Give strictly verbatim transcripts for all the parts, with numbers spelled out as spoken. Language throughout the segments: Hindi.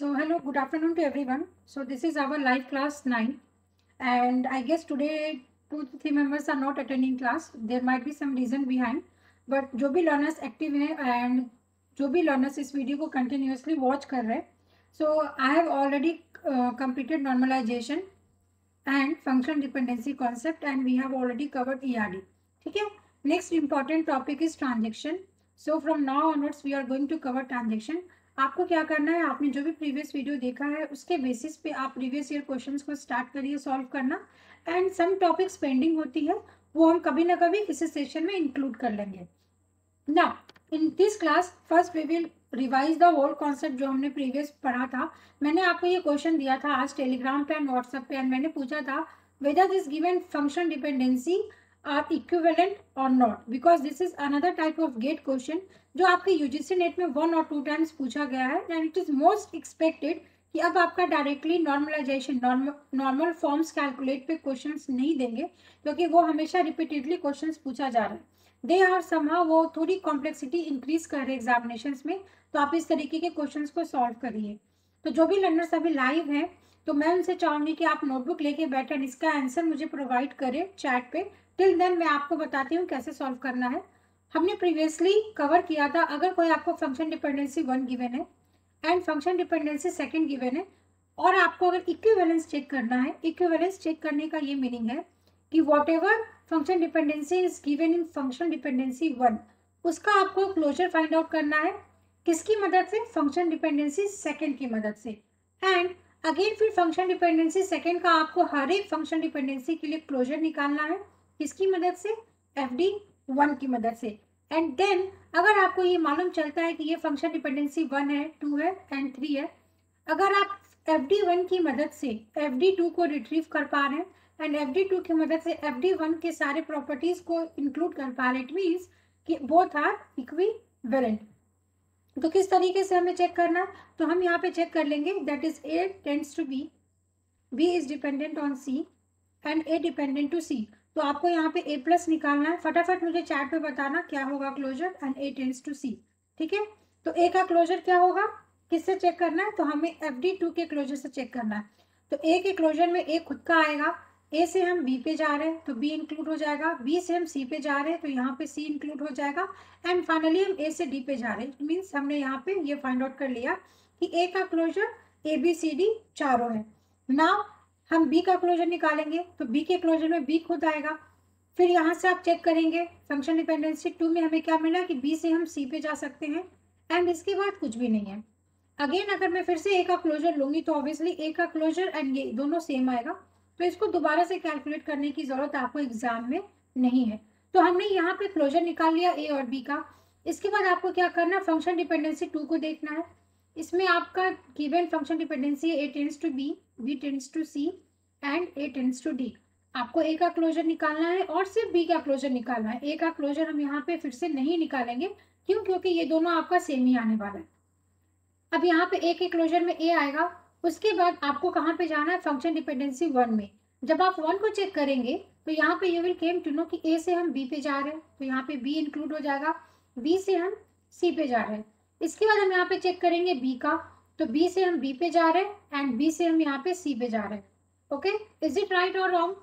So hello, good afternoon to everyone. So this is our live class nine, and I guess today two to three members are not attending class. There might be some reason behind, but जो भी learners active हैं and जो भी learners इस video को continuously watch कर रहे हैं, so I have already uh, completed normalization and function dependency concept, and we have already covered E R D. ठीक है? Next important topic is transaction. So from now onwards we are going to cover transaction. आपको क्या करना है, आपने जो भी प्रीवियस वीडियो देखा है उसके बेसिस पे आप प्रीवियस ईयर क्वेश्चंस को स्टार्ट करिए सॉल्व करना, एंड सम टॉपिक्स पेंडिंग होती है वो हम कभी ना कभी इस सेशन में इंक्लूड कर लेंगे. Now in this class first we will revise the whole concept जो हमने प्रीवियस पढ़ा था. मैंने आपको ये क्वेश्चन दिया था आज टेलीग्राम पे एंड व्हाट्सएप पे, एंड मैंने पूछा था whether this given function dependency are equivalent और not, because this is another type of GATE question जो आपके यूजीसी नेट में वन और टू टाइम्स पूछा गया है, and it is most expected कि अब आपका directly normalization normal forms calculate पे क्वेश्चंस नहीं देंगे क्योंकि वो हमेशा रिपीटेडली क्वेश्चंस पूछा जा रहा है. दे आर समहाउ वो थोड़ी कॉम्प्लेक्सिटी इंक्रीज कर रहे एग्जामिनेशन में, तो आप इस तरीके के क्वेश्चन को सॉल्व करिए. तो जो भी लर्नर्स अभी लाइव हैं तो मैं उनसे चाहूँगी कि आप नोटबुक लेके बैठे एंड इसका आंसर मुझे प्रोवाइड करें चैट पे. टिल देन मैं आपको बताती हूँ कैसे सॉल्व करना है. हमने प्रीवियसली कवर किया था अगर कोई आपको फंक्शन डिपेंडेंसी वन गिवन है and function dependency second given है और आपको अगर इक्विवेलेंस चेक करना है, इक्विवेलेंस चेक करने का ये मीनिंग है कि whatever function dependency is given in function dependency one उसका आपको क्लोजर फाइंड आउट करना है. किसकी मदद से? फंक्शन डिपेंडेंसी सेकेंड की मदद से. एंड अगेन फिर फंक्शन डिपेंडेंसी सेकेंड का आपको हर एक फंक्शन डिपेंडेंसी के लिए क्लोजर निकालना है. किसकी मदद से? एफ डी वन की मदद से. एंड देन अगर आपको ये मालूम चलता है कि ये फंक्शन डिपेंडेंसी वन है, टू है एंड थ्री है, अगर आप एफ डी वन की मदद से एफ डी टू को रिट्रीव कर पा रहे हैं एंड एफ डी टू की मदद से एफ डी वन के सारे प्रॉपर्टीज को इंक्लूड कर पा रहे, इट मीन्स कि बोथ आर इक्विवेलेंट. तो किस तरीके से हमें चेक करना? तो हम यहाँ पे चेक कर लेंगे that is A tends to B, B is dependent on C and A dependent to C. तो आपको यहाँ पे ए प्लस निकालना है. फटाफट मुझे चैट पे बताना क्या होगा closure. And A tends to C, ठीक है, तो ए का क्लोजर क्या होगा? किससे चेक करना है? तो हमें एफ डी टू के क्लोजर से चेक करना है. तो ए के क्लोजर में ए खुद का आएगा, ए से हम बी पे जा रहे हैं तो बी इंक्लूड हो जाएगा, बी से हम सी पे जा रहे हैं तो यहाँ पे सी इंक्लूड हो जाएगा, एंड फाइनली हम ए से डी पे जा रहे हैं. मीन्स हमने यहाँ पे ये फाइंड आउट कर लिया कि ए का closure A B C D चारों है. नाउ हम बी का क्लोजर निकालेंगे तो बी के क्लोजर में बी खुद आएगा. फिर यहाँ से आप चेक करेंगे फंक्शन डिपेंडेंसी टू में हमें क्या मिला कि बी से हम सी पे जा सकते हैं, एंड इसके बाद कुछ भी नहीं है. अगेन अगर मैं फिर से ए का क्लोजर लूँगी तो ऑब्वियसली ए का क्लोजर एंड ये दोनों सेम आएगा, तो इसको दोबारा से कैलकुलेट करने की ज़रूरत आपको एग्जाम में नहीं है. तो हमने यहाँ पर क्लोजर निकाल लिया ए और बी का. इसके बाद आपको क्या करना है, फंक्शन डिपेंडेंसी टू को देखना है. इसमें आपका given function dependency A tends to B, B tends to C and A tends to D. आपको ए का क्लोजर निकालना है और सिर्फ बी का क्लोजर निकालना है. ए का क्लोजर हम यहाँ पे फिर से नहीं निकालेंगे, क्यों? क्योंकि ये दोनों आपका सेम ही आने वाला है. अब यहाँ पे ए के क्लोजर में ए आएगा. उसके बाद आपको कहाँ पे जाना है? फंक्शन डिपेंडेंसी वन में. जब आप वन को चेक करेंगे तो यहाँ पे you will came to know कि ए से हम बी पे जा रहे हैं तो यहाँ पे बी इंक्लूड हो जाएगा, बी से हम सी पे जा रहे हैं. इसके बाद हम यहाँ पे चेक करेंगे बी का, तो बी से हम बी पे जा रहे हैं एंड बी से हम यहाँ पे सी पे जा रहे हैं. ओके, इज इट राइट और रॉन्ग?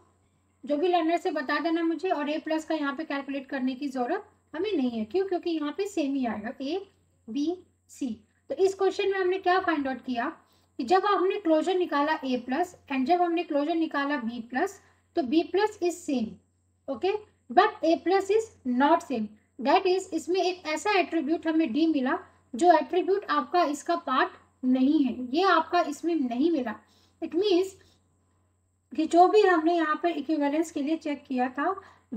जो भी लर्नर से बता देना मुझे. और ए प्लस का यहाँ पे कैलकुलेट करने की जरूरत हमें नहीं है, क्यों? क्योंकि यहाँ पे सेम ही आएगा ए बी सी. तो इस क्वेश्चन में हमने क्या फाइंड आउट किया कि जब हमने क्लोजर निकाला ए प्लस एंड जब हमने क्लोजर निकाला बी प्लस, तो B plus is same, okay, but A plus is not same. That is इसमें एक ऐसा एट्रीब्यूट हमें डी मिला जो एट्रीब्यूट आपका इसका पार्ट नहीं है, ये आपका इसमें नहीं मिला. इट मीन्स कि जो भी हमने यहाँ पर इक्विवेलेंस के लिए चेक किया था,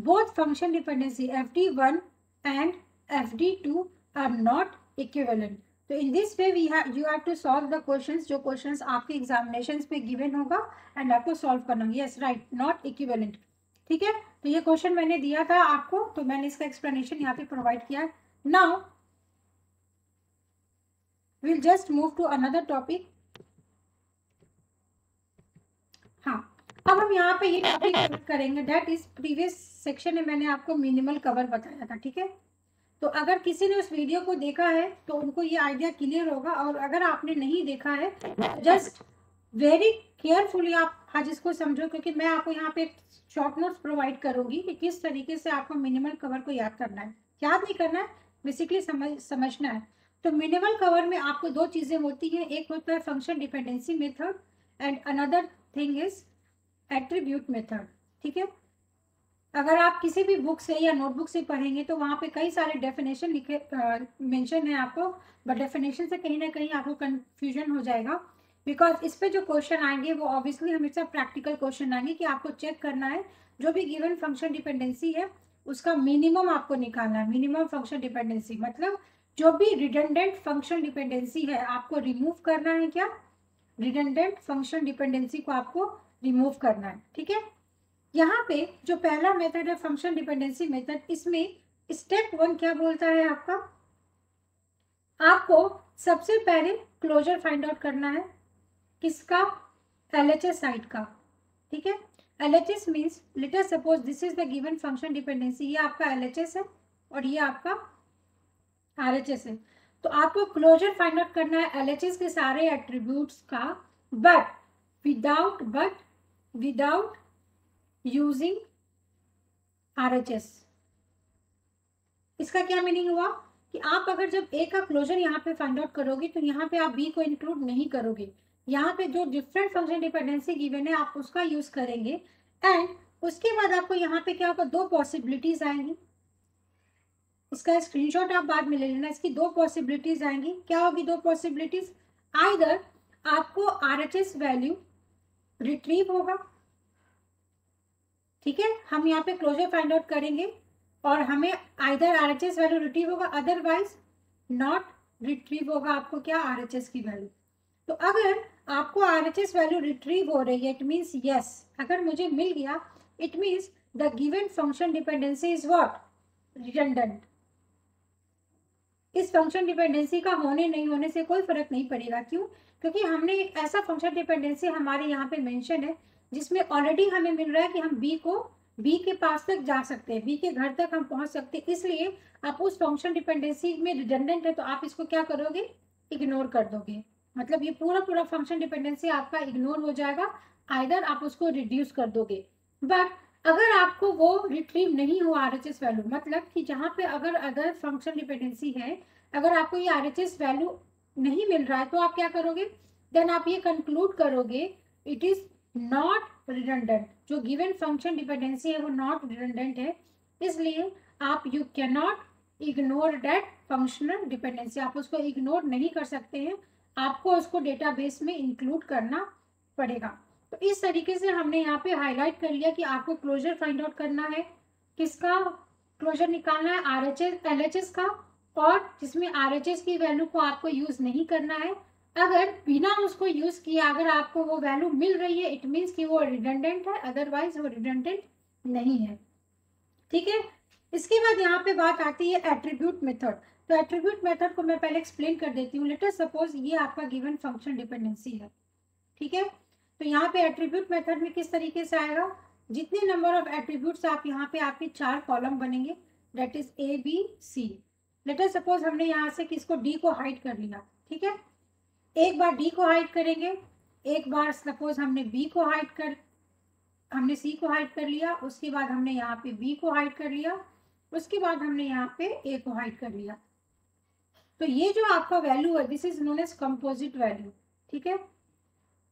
both function dependency F D one and F D two are not equivalent. तो in this way we have you have to solve the questions जो क्वेश्चंस आपके एग्जामिनेशंस पे गिवन होगा एंड आपको सॉल्व करना है. यस, राइट, नॉट इक्विवेलेंट, ठीक है. तो ये क्वेश्चन मैंने दिया था आपको, तो मैंने इसका एक्सप्लेनेशन यहाँ पे प्रोवाइड किया. Now We'll just move to another topic. हाँ, अब हम यहाँ पे ये टॉपिक करेंगे. That is previous section में मैंने आपको minimal cover बताया था, ठीक है. तो अगर किसी ने उस वीडियो को देखा है तो उनको ये आइडिया क्लियर होगा, और अगर आपने नहीं देखा है जस्ट वेरी केयरफुली आप आज इसको समझो, क्योंकि मैं आपको यहाँ पे शॉर्ट नोट्स प्रोवाइड करूंगी कि किस तरीके से आपको मिनिमल कवर को याद करना है। याद नहीं करना है, बेसिकली समझ समझना है। तो मिनिमल कवर में आपको दो चीज़ें होती हैं, एक होता है function dependency method and another thing is attribute method. ठीक है, अगर आप किसी भी बुक से या नोटबुक से पढ़ेंगे तो वहाँ पे कई सारे डेफिनेशन लिखे मेंशन है आपको, बट डेफिनेशन से कहीं ना कहीं आपको कन्फ्यूजन हो जाएगा, बिकॉज इस पे जो क्वेश्चन आएंगे वो ऑब्वियसली हमेशा प्रैक्टिकल क्वेश्चन आएंगे कि आपको चेक करना है जो भी गिवन फंक्शन डिपेंडेंसी है उसका मिनिमम आपको निकालना है। मिनिमम फंक्शन डिपेंडेंसी मतलब जो भी रिडंडेंट फंक्शन डिपेंडेंसी है आपको रिमूव करना है। क्या? रिडंडेंट फंक्शन डिपेंडेंसी को आपको रिमूव करना है। ठीक है, यहाँ पे जो पहला मेथड है फंक्शन डिपेंडेंसी मेथड, इसमें स्टेप वन क्या बोलता है आपका, आपको सबसे पहले क्लोजर फाइंड आउट करना है। किसका? एल एच एस साइड का। ठीक है, L H S means letter suppose this is the given function dependency, ये आपका एल एच एस है और ये आपका आर एच एस है। तो आपको क्लोजर फाइंड आउट करना है एल एच एस के सारे एट्रीब्यूट्स का, but without but without using R H S. इसका क्या मीनिंग हुआ कि आप अगर जब ए का क्लोजर यहाँ पे फाइंड आउट करोगे तो यहाँ पे आप बी को इंक्लूड नहीं करोगे, यहाँ पे जो डिफरेंट फंक्शन डिपेंडेंसी गिवन है आप उसका यूज करेंगे। एंड उसके बाद आपको यहाँ पे क्या होगा, दो पॉसिबिलिटीज आएंगी। इसका स्क्रीनशॉट आप बाद में ले लेना, इसकी दो पॉसिबिलिटीज आएंगी। क्या होगी दो पॉसिबिलिटीज? आइदर आपको R H S value retrieve होगा, ठीक है, हम यहाँ पे क्लोजर फाइंड आउट करेंगे और हमें either R H S value retrieve होगा, अदरवाइज नॉट रिट्रीव होगा आपको क्या आर एच एस की वैल्यू। तो अगर आपको R H S value retrieve हो रही है इट मीन्स यस, अगर मुझे मिल गया it means the given function dependency is what, redundant. इस फंक्शन डिपेंडेंसी का होने नहीं होने से कोई फर्क नहीं पड़ेगा। क्यों? क्योंकि हमने एक ऐसा फंक्शन डिपेंडेंसी हमारे यहाँ पे मेंशन है जिसमें ऑलरेडी हमें मिल रहा है कि हम बी को बी के पास तक जा सकते हैं, बी के घर तक हम पहुँच सकते हैं, इसलिए आप उस फंक्शन डिपेंडेंसी में रिडंडेंट है तो आप इसको क्या करोगे, इग्नोर कर दोगे। मतलब ये पूरा पूरा फंक्शन डिपेंडेंसी आपका इग्नोर हो जाएगा, आइदर आप उसको रिड्यूस कर दोगे। बट अगर आपको वो रिट्रीव नहीं हुआ आर एच एस वैल्यू, मतलब कि जहाँ पे अगर अदर फंक्शन डिपेंडेंसी है अगर आपको ये आर एच एस वैल्यू नहीं मिल रहा है तो आप क्या करोगे, देन आप ये कंक्लूड करोगे इट इज नॉट रिडंडेंट, जो गिवन फंक्शन डिपेंडेंसी है वो नॉट रिडंडेंट है, इसलिए आप you can not ignore that functional dependency, आप उसको इग्नोर नहीं कर सकते हैं, आपको उसको डेटाबेस में इंक्लूड करना पड़ेगा। तो इस तरीके से हमने यहाँ पे हाईलाइट कर लिया कि आपको क्लोजर फाइंड आउट करना है, किसका क्लोजर निकालना है, R H S L H S का, और जिसमें आर एच एस की वैल्यू को आपको यूज़ नहीं करना है। अगर बिना उसको यूज़ किए अगर आपको वो वैल्यू मिल रही है इट मीन्स कि वो रिडंडेंट है, अदरवाइज वो रिडंडेंट नहीं है। ठीक है, इसके बाद यहाँ पे बात आती है एट्रीब्यूट मेथड। तो एट्रीब्यूट मेथड को मैं पहले एक्सप्लेन कर देती हूँ। लेट अस सपोज ये आपका गिवन फंक्शन डिपेंडेंसी है, ठीक है, तो यहाँ पे एट्रीब्यूट मेथड में किस तरीके से आएगा, जितने नंबर ऑफ एट्रीब्यूट्स आप यहाँ पे आपके चार कॉलम बनेंगे, that is A B C. Let us suppose हमने यहाँ से किसको डी को हाइड कर लिया, ठीक है, एक बार डी को हाइड करेंगे, एक बार सपोज हमने बी को हाइड कर हमने सी को हाइड कर लिया, उसके बाद हमने यहाँ पे बी को हाइड कर लिया, उसके बाद हमने यहाँ पे ए को हाइड कर लिया। तो ये जो आपका वैल्यू है this is known as composite value, ठीक है।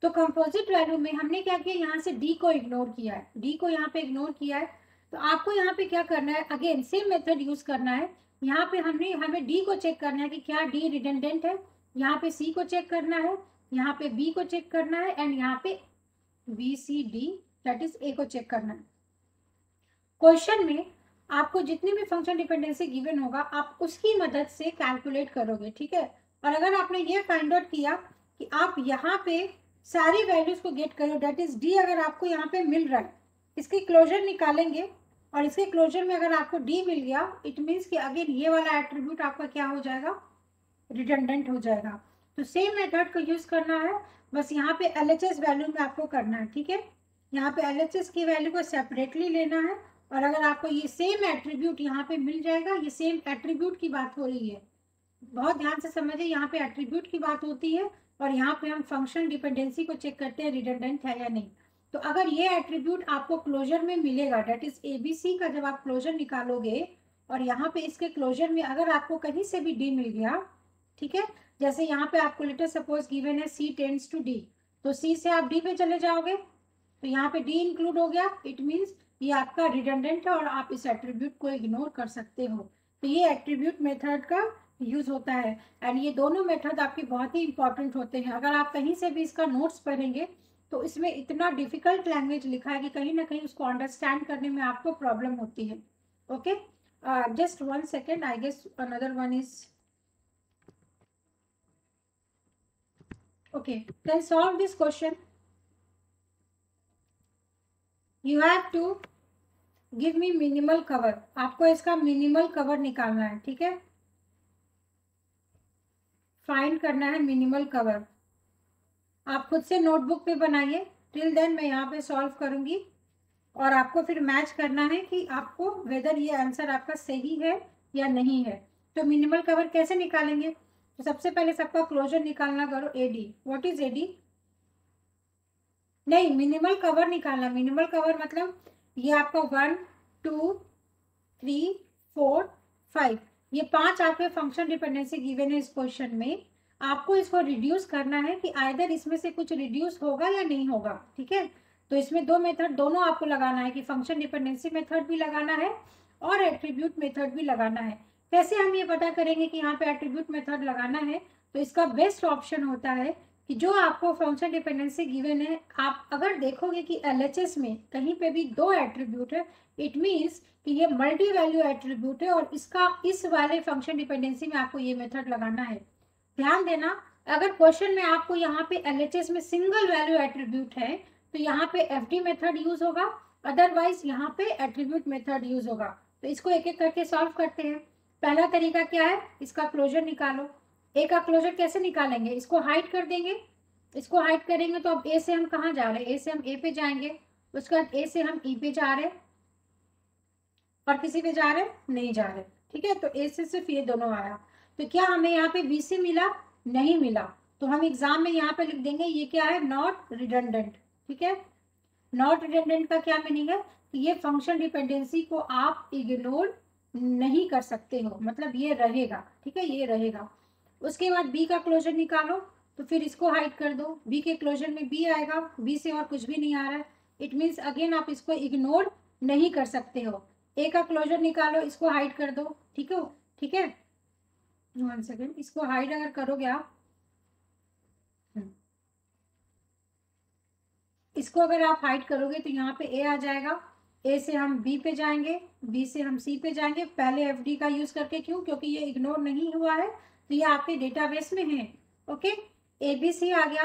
तो कंपोजिट वैल्यू में हमने क्या किया, यहाँ से डी को इग्नोर किया है, डी को यहाँ पे इग्नोर किया है। तो आपको यहाँ पे क्या करना है, अगेन सेम मेथड यूज करना है। यहाँ पे हमने हमें डी को चेक करना है कि क्या डी रिडंडेंट है, यहाँ पे सी को चेक करना है, यहाँ पे बी को चेक करना है, एंड यहाँ पे B C D that is A को चेक करना है। क्वेश्चन में आपको जितनी भी फंक्शन डिपेंडेंसी गिवन होगा आप उसकी मदद से कैलकुलेट करोगे, ठीक है। और अगर आपने ये फाइंड आउट किया कि आप यहाँ पे सारी वैल्यूज को गेट करो, डेट इज डी अगर आपको यहाँ पे मिल रहा है, इसके क्लोजर निकालेंगे और इसके क्लोजर में अगर आपको डी मिल गया इट मीन्स कि अगेन ये वाला एट्रीब्यूट आपका क्या हो जाएगा, रिडंडेंट हो जाएगा। तो सेम मेथड को यूज करना है, बस यहाँ पे एल एच एस वैल्यू में आपको करना है, ठीक है, यहाँ पे एल एच एस की वैल्यू को सेपरेटली लेना है और अगर आपको ये सेम एट्रीब्यूट यहाँ पे मिल जाएगा, ये सेम एट्रीब्यूट की बात हो रही है, बहुत ध्यान से समझिए, यहाँ पे एट्रीब्यूट की बात होती है और यहाँ पे हम फंक्शन डिपेंडेंसी को चेक करते हैं रिडंडेंट है या नहीं। तो अगर ये एट्रीब्यूट आपको क्लोजर में मिलेगा, डेट इज एबीसी का जब आप क्लोजर निकालोगे और यहाँ पे इसके क्लोजर में अगर आपको कहीं से भी डी मिल गया, ठीक है, जैसे यहाँ पे आपको लेटर सपोज गिवन है सी टेंड्स टू डी, तो सी से आप डी पे चले जाओगे, तो यहाँ पे डी इंक्लूड हो गया, इट मीन्स ये आपका रिडंडेंट है और आप इस एट्रीब्यूट को इग्नोर कर सकते हो। तो ये एट्रीब्यूट मेथड का यूज होता है एंड ये दोनों मेथड आपके बहुत ही इंपॉर्टेंट होते हैं। अगर आप कहीं से भी इसका नोट्स पढ़ेंगे तो इसमें इतना डिफिकल्ट लैंग्वेज लिखा है कि कहीं ना कहीं उसको अंडरस्टैंड करने में आपको प्रॉब्लम होती है। Okay, just one second, I guess another one is okay, then solve this question. You have to give me minimal cover. आपको इसका minimal cover निकालना है, ठीक है, find करना है minimal cover। आप खुद से नोटबुक पे बनाइए, till then मैं यहाँ पे सॉल्व करूँगी और आपको फिर मैच करना है कि आपको वेदर ये आंसर आपका सही है या नहीं है। तो minimal cover कैसे निकालेंगे? तो सबसे पहले सबका क्लोजर निकालना करो, एडी, व्हाट इज एडी, नहीं मिनिमल कवर निकालना। मिनिमल कवर मतलब ये आपका one two three four five, ये पांच आपके फंक्शन डिपेंडेंसी गिवन है इस क्वेश्चन में। आपको इसको रिड्यूस करना है कि आइदर इसमें से कुछ रिड्यूस होगा या नहीं होगा, ठीक है। तो इसमें दो मेथड दोनों आपको लगाना है कि फंक्शन डिपेंडेंसी मेथड भी लगाना है और एट्रीब्यूट मेथड भी लगाना है। कैसे हम ये पता करेंगे कि यहाँ पे एट्रीब्यूट मेथड लगाना है? तो इसका बेस्ट ऑप्शन होता है कि जो आपको फंक्शन डिपेंडेंसी गिवन है, आप अगर देखोगे कि एलएचएस में कहीं पे भी दो एट्रीब्यूट है, इट मीन्स कि ये मल्टी वैल्यू एट्रीब्यूट है और इसका इस वाले फंक्शन डिपेंडेंसी में आपको ये मेथड लगाना है। ध्यान देना, अगर क्वेश्चन में आपको यहाँ पे एलएचएस में सिंगल वैल्यू एट्रीब्यूट है तो यहाँ पे एफ डी मेथड यूज होगा, अदरवाइज यहाँ पे एट्रीब्यूट मेथड यूज होगा। तो इसको एक एक करके सॉल्व करते हैं। पहला तरीका क्या है? इसका क्लोजर निकालो। ए का क्लोजर कैसे निकालेंगे? इसको हाइड कर देंगे, इसको हाइड करेंगे तो अब ए से हम कहाँ जा रहे हैं? ए से हम ए पे जाएंगे, उसके बाद ए से हम ई पे जा रहे हैं और किसी पे जा रहे नहीं जा रहे, ठीक है। तो ए से सिर्फ ये दोनों आया, तो क्या हमें यहाँ पे बी सी मिला? नहीं मिला, तो हम एग्जाम में यहाँ पे लिख देंगे ये क्या है, नॉट रिडंडेंट, ठीक है। नॉट रिडंडेंट का क्या मीनिंग है? ये फंक्शन डिपेंडेंसी को आप इग्नोर नहीं कर सकते हो, मतलब ये रहेगा, ठीक है, ये रहेगा। उसके बाद बी का क्लोजर निकालो, तो फिर इसको हाइड कर दो, बी के क्लोजर में बी आएगा, बी से और कुछ भी नहीं आ रहा है, इट मीन्स अगेन आप इसको इग्नोर नहीं कर सकते हो। ए का क्लोजर निकालो, इसको हाइड कर दो, ठीक हो, ठीक है, वन सेकेंड, इसको हाइड अगर करोगे आप, इसको अगर आप हाइड करोगे तो यहाँ पे ए आ जाएगा, ए से हम बी पे जाएंगे, बी से हम सी पे जाएंगे, पहले एफ डी का यूज करके, क्यों? क्योंकि ये इग्नोर नहीं हुआ है तो ये आपके डेटाबेस में है। ओके, ए बी सी आ गया,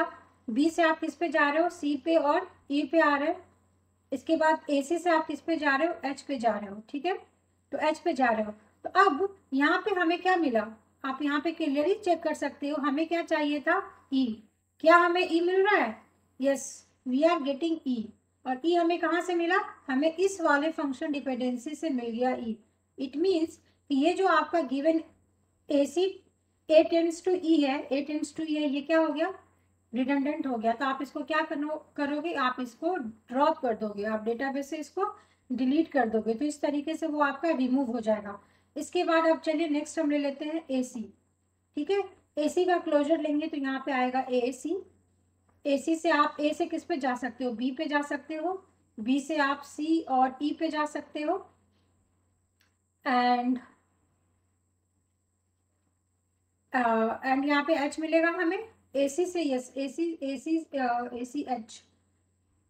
बी से आप किस पे जा रहे हो? सी पे और ई पे आ रहे हो। इसके बाद ए सी से आप किस पे जा रहे हो? एच पे जा रहे हो, ठीक है, तो एच पे जा रहे हो। तो अब यहाँ पे हमें क्या मिला? आप यहाँ पे क्लियरली चेक कर सकते हो, हमें क्या चाहिए था? ई। क्या हमें ई मिल रहा है? Yes, we are getting E. और ई हमें कहाँ से मिला? हमें इस वाले फंक्शन डिपेंडेंसी से मिल गया ई। इट मीन्स कि ये जो आपका given A C A tends to E है, ए टेंड्स टू ई है, ये क्या हो गया? रिडंडेंट हो गया। तो आप इसको क्या करोगे? आप इसको ड्रॉप कर दोगे, आप डेटाबेस से इसको डिलीट कर दोगे, तो इस तरीके से वो आपका रिमूव हो जाएगा। इसके बाद आप चलिए नेक्स्ट हम ले लेते हैं ए सी, ठीक है। ए सी का क्लोजर लेंगे तो यहाँ पे आएगा ए सी, एसी से आप ए से किस पे जा सकते हो? बी पे जा सकते हो, बी से आप सी और ई पे जा सकते हो एंड एंड यहाँ पे एच मिलेगा हमें एसी से। यस, एसी एसी एसी एच,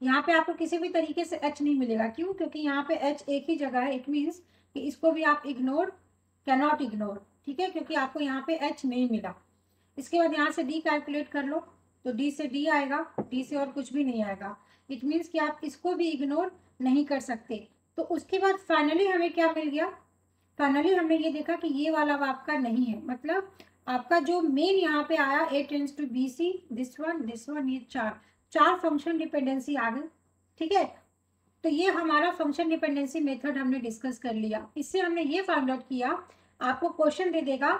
यहाँ पे आपको किसी भी तरीके से एच नहीं मिलेगा, क्यों? क्योंकि यहाँ पे एच एक ही जगह है, इट मीन्स कि इसको भी आप इग्नोर, कैन नॉट इग्नोर, ठीक है, क्योंकि आपको यहाँ पे एच नहीं मिला। इसके बाद यहाँ से डी कैलकुलेट कर लो, तो डी से डी आएगा, डी से और कुछ भी नहीं आएगा, इट मीन्स कि आप इसको भी इग्नोर नहीं कर सकते। तो उसके बाद फाइनली हमें क्या मिल गया? फाइनली हमने ये देखा कि ये वाला आपका नहीं है, मतलब आपका जो मेन यहाँ पे आया A tends to B C, this one, this one, ये चार चार फंक्शन डिपेंडेंसी आ गई, ठीक है। तो ये हमारा फंक्शन डिपेंडेंसी मेथड हमने डिस्कस कर लिया। इससे हमने ये फाइंड आउट किया, आपको क्वेश्चन दे देगा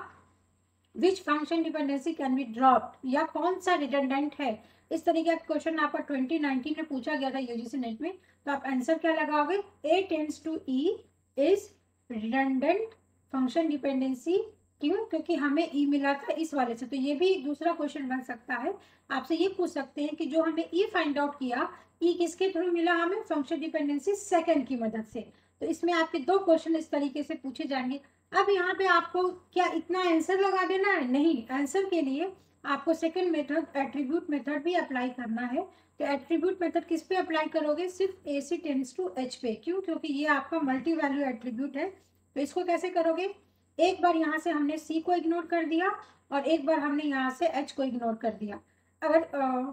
which function dependency can be dropped या कौन सा रिडंडेंट है। इस तरीके का क्वेश्चन आपका ट्वेंटी नाइनटीन में पूछा गया था यूजीसी नेट में। तो आप आंसर क्या लगाओगे, A tends to E is redundant function dependency. क्यों? क्योंकि हमें ई मिला था इस वाले से। तो ये भी दूसरा क्वेश्चन बन सकता है, आपसे ये पूछ सकते हैं कि जो हमें ई फाइंड आउट किया, ई किसके थ्रू मिला हमें, फंक्शन डिपेंडेंसी सेकंड की मदद से। तो इसमें आपके दो क्वेश्चन इस तरीके से पूछे जाएंगे। अब यहाँ पे आपको क्या इतना आंसर लगा देना है? नहीं, आंसर के लिए आपको सेकेंड मेथड एट्रीब्यूट मेथड भी अप्लाई करना है। तो एट्रीब्यूट मेथड किस पे अप्लाई करोगे, सिर्फ A C tends to H पे। क्यों? क्योंकि ये आपका मल्टी वैल्यू एट्रीब्यूट है। तो इसको कैसे करोगे, एक बार यहाँ से हमने C को इग्नोर कर दिया और एक बार हमने यहाँ से H को इग्नोर कर दिया। अगर आ,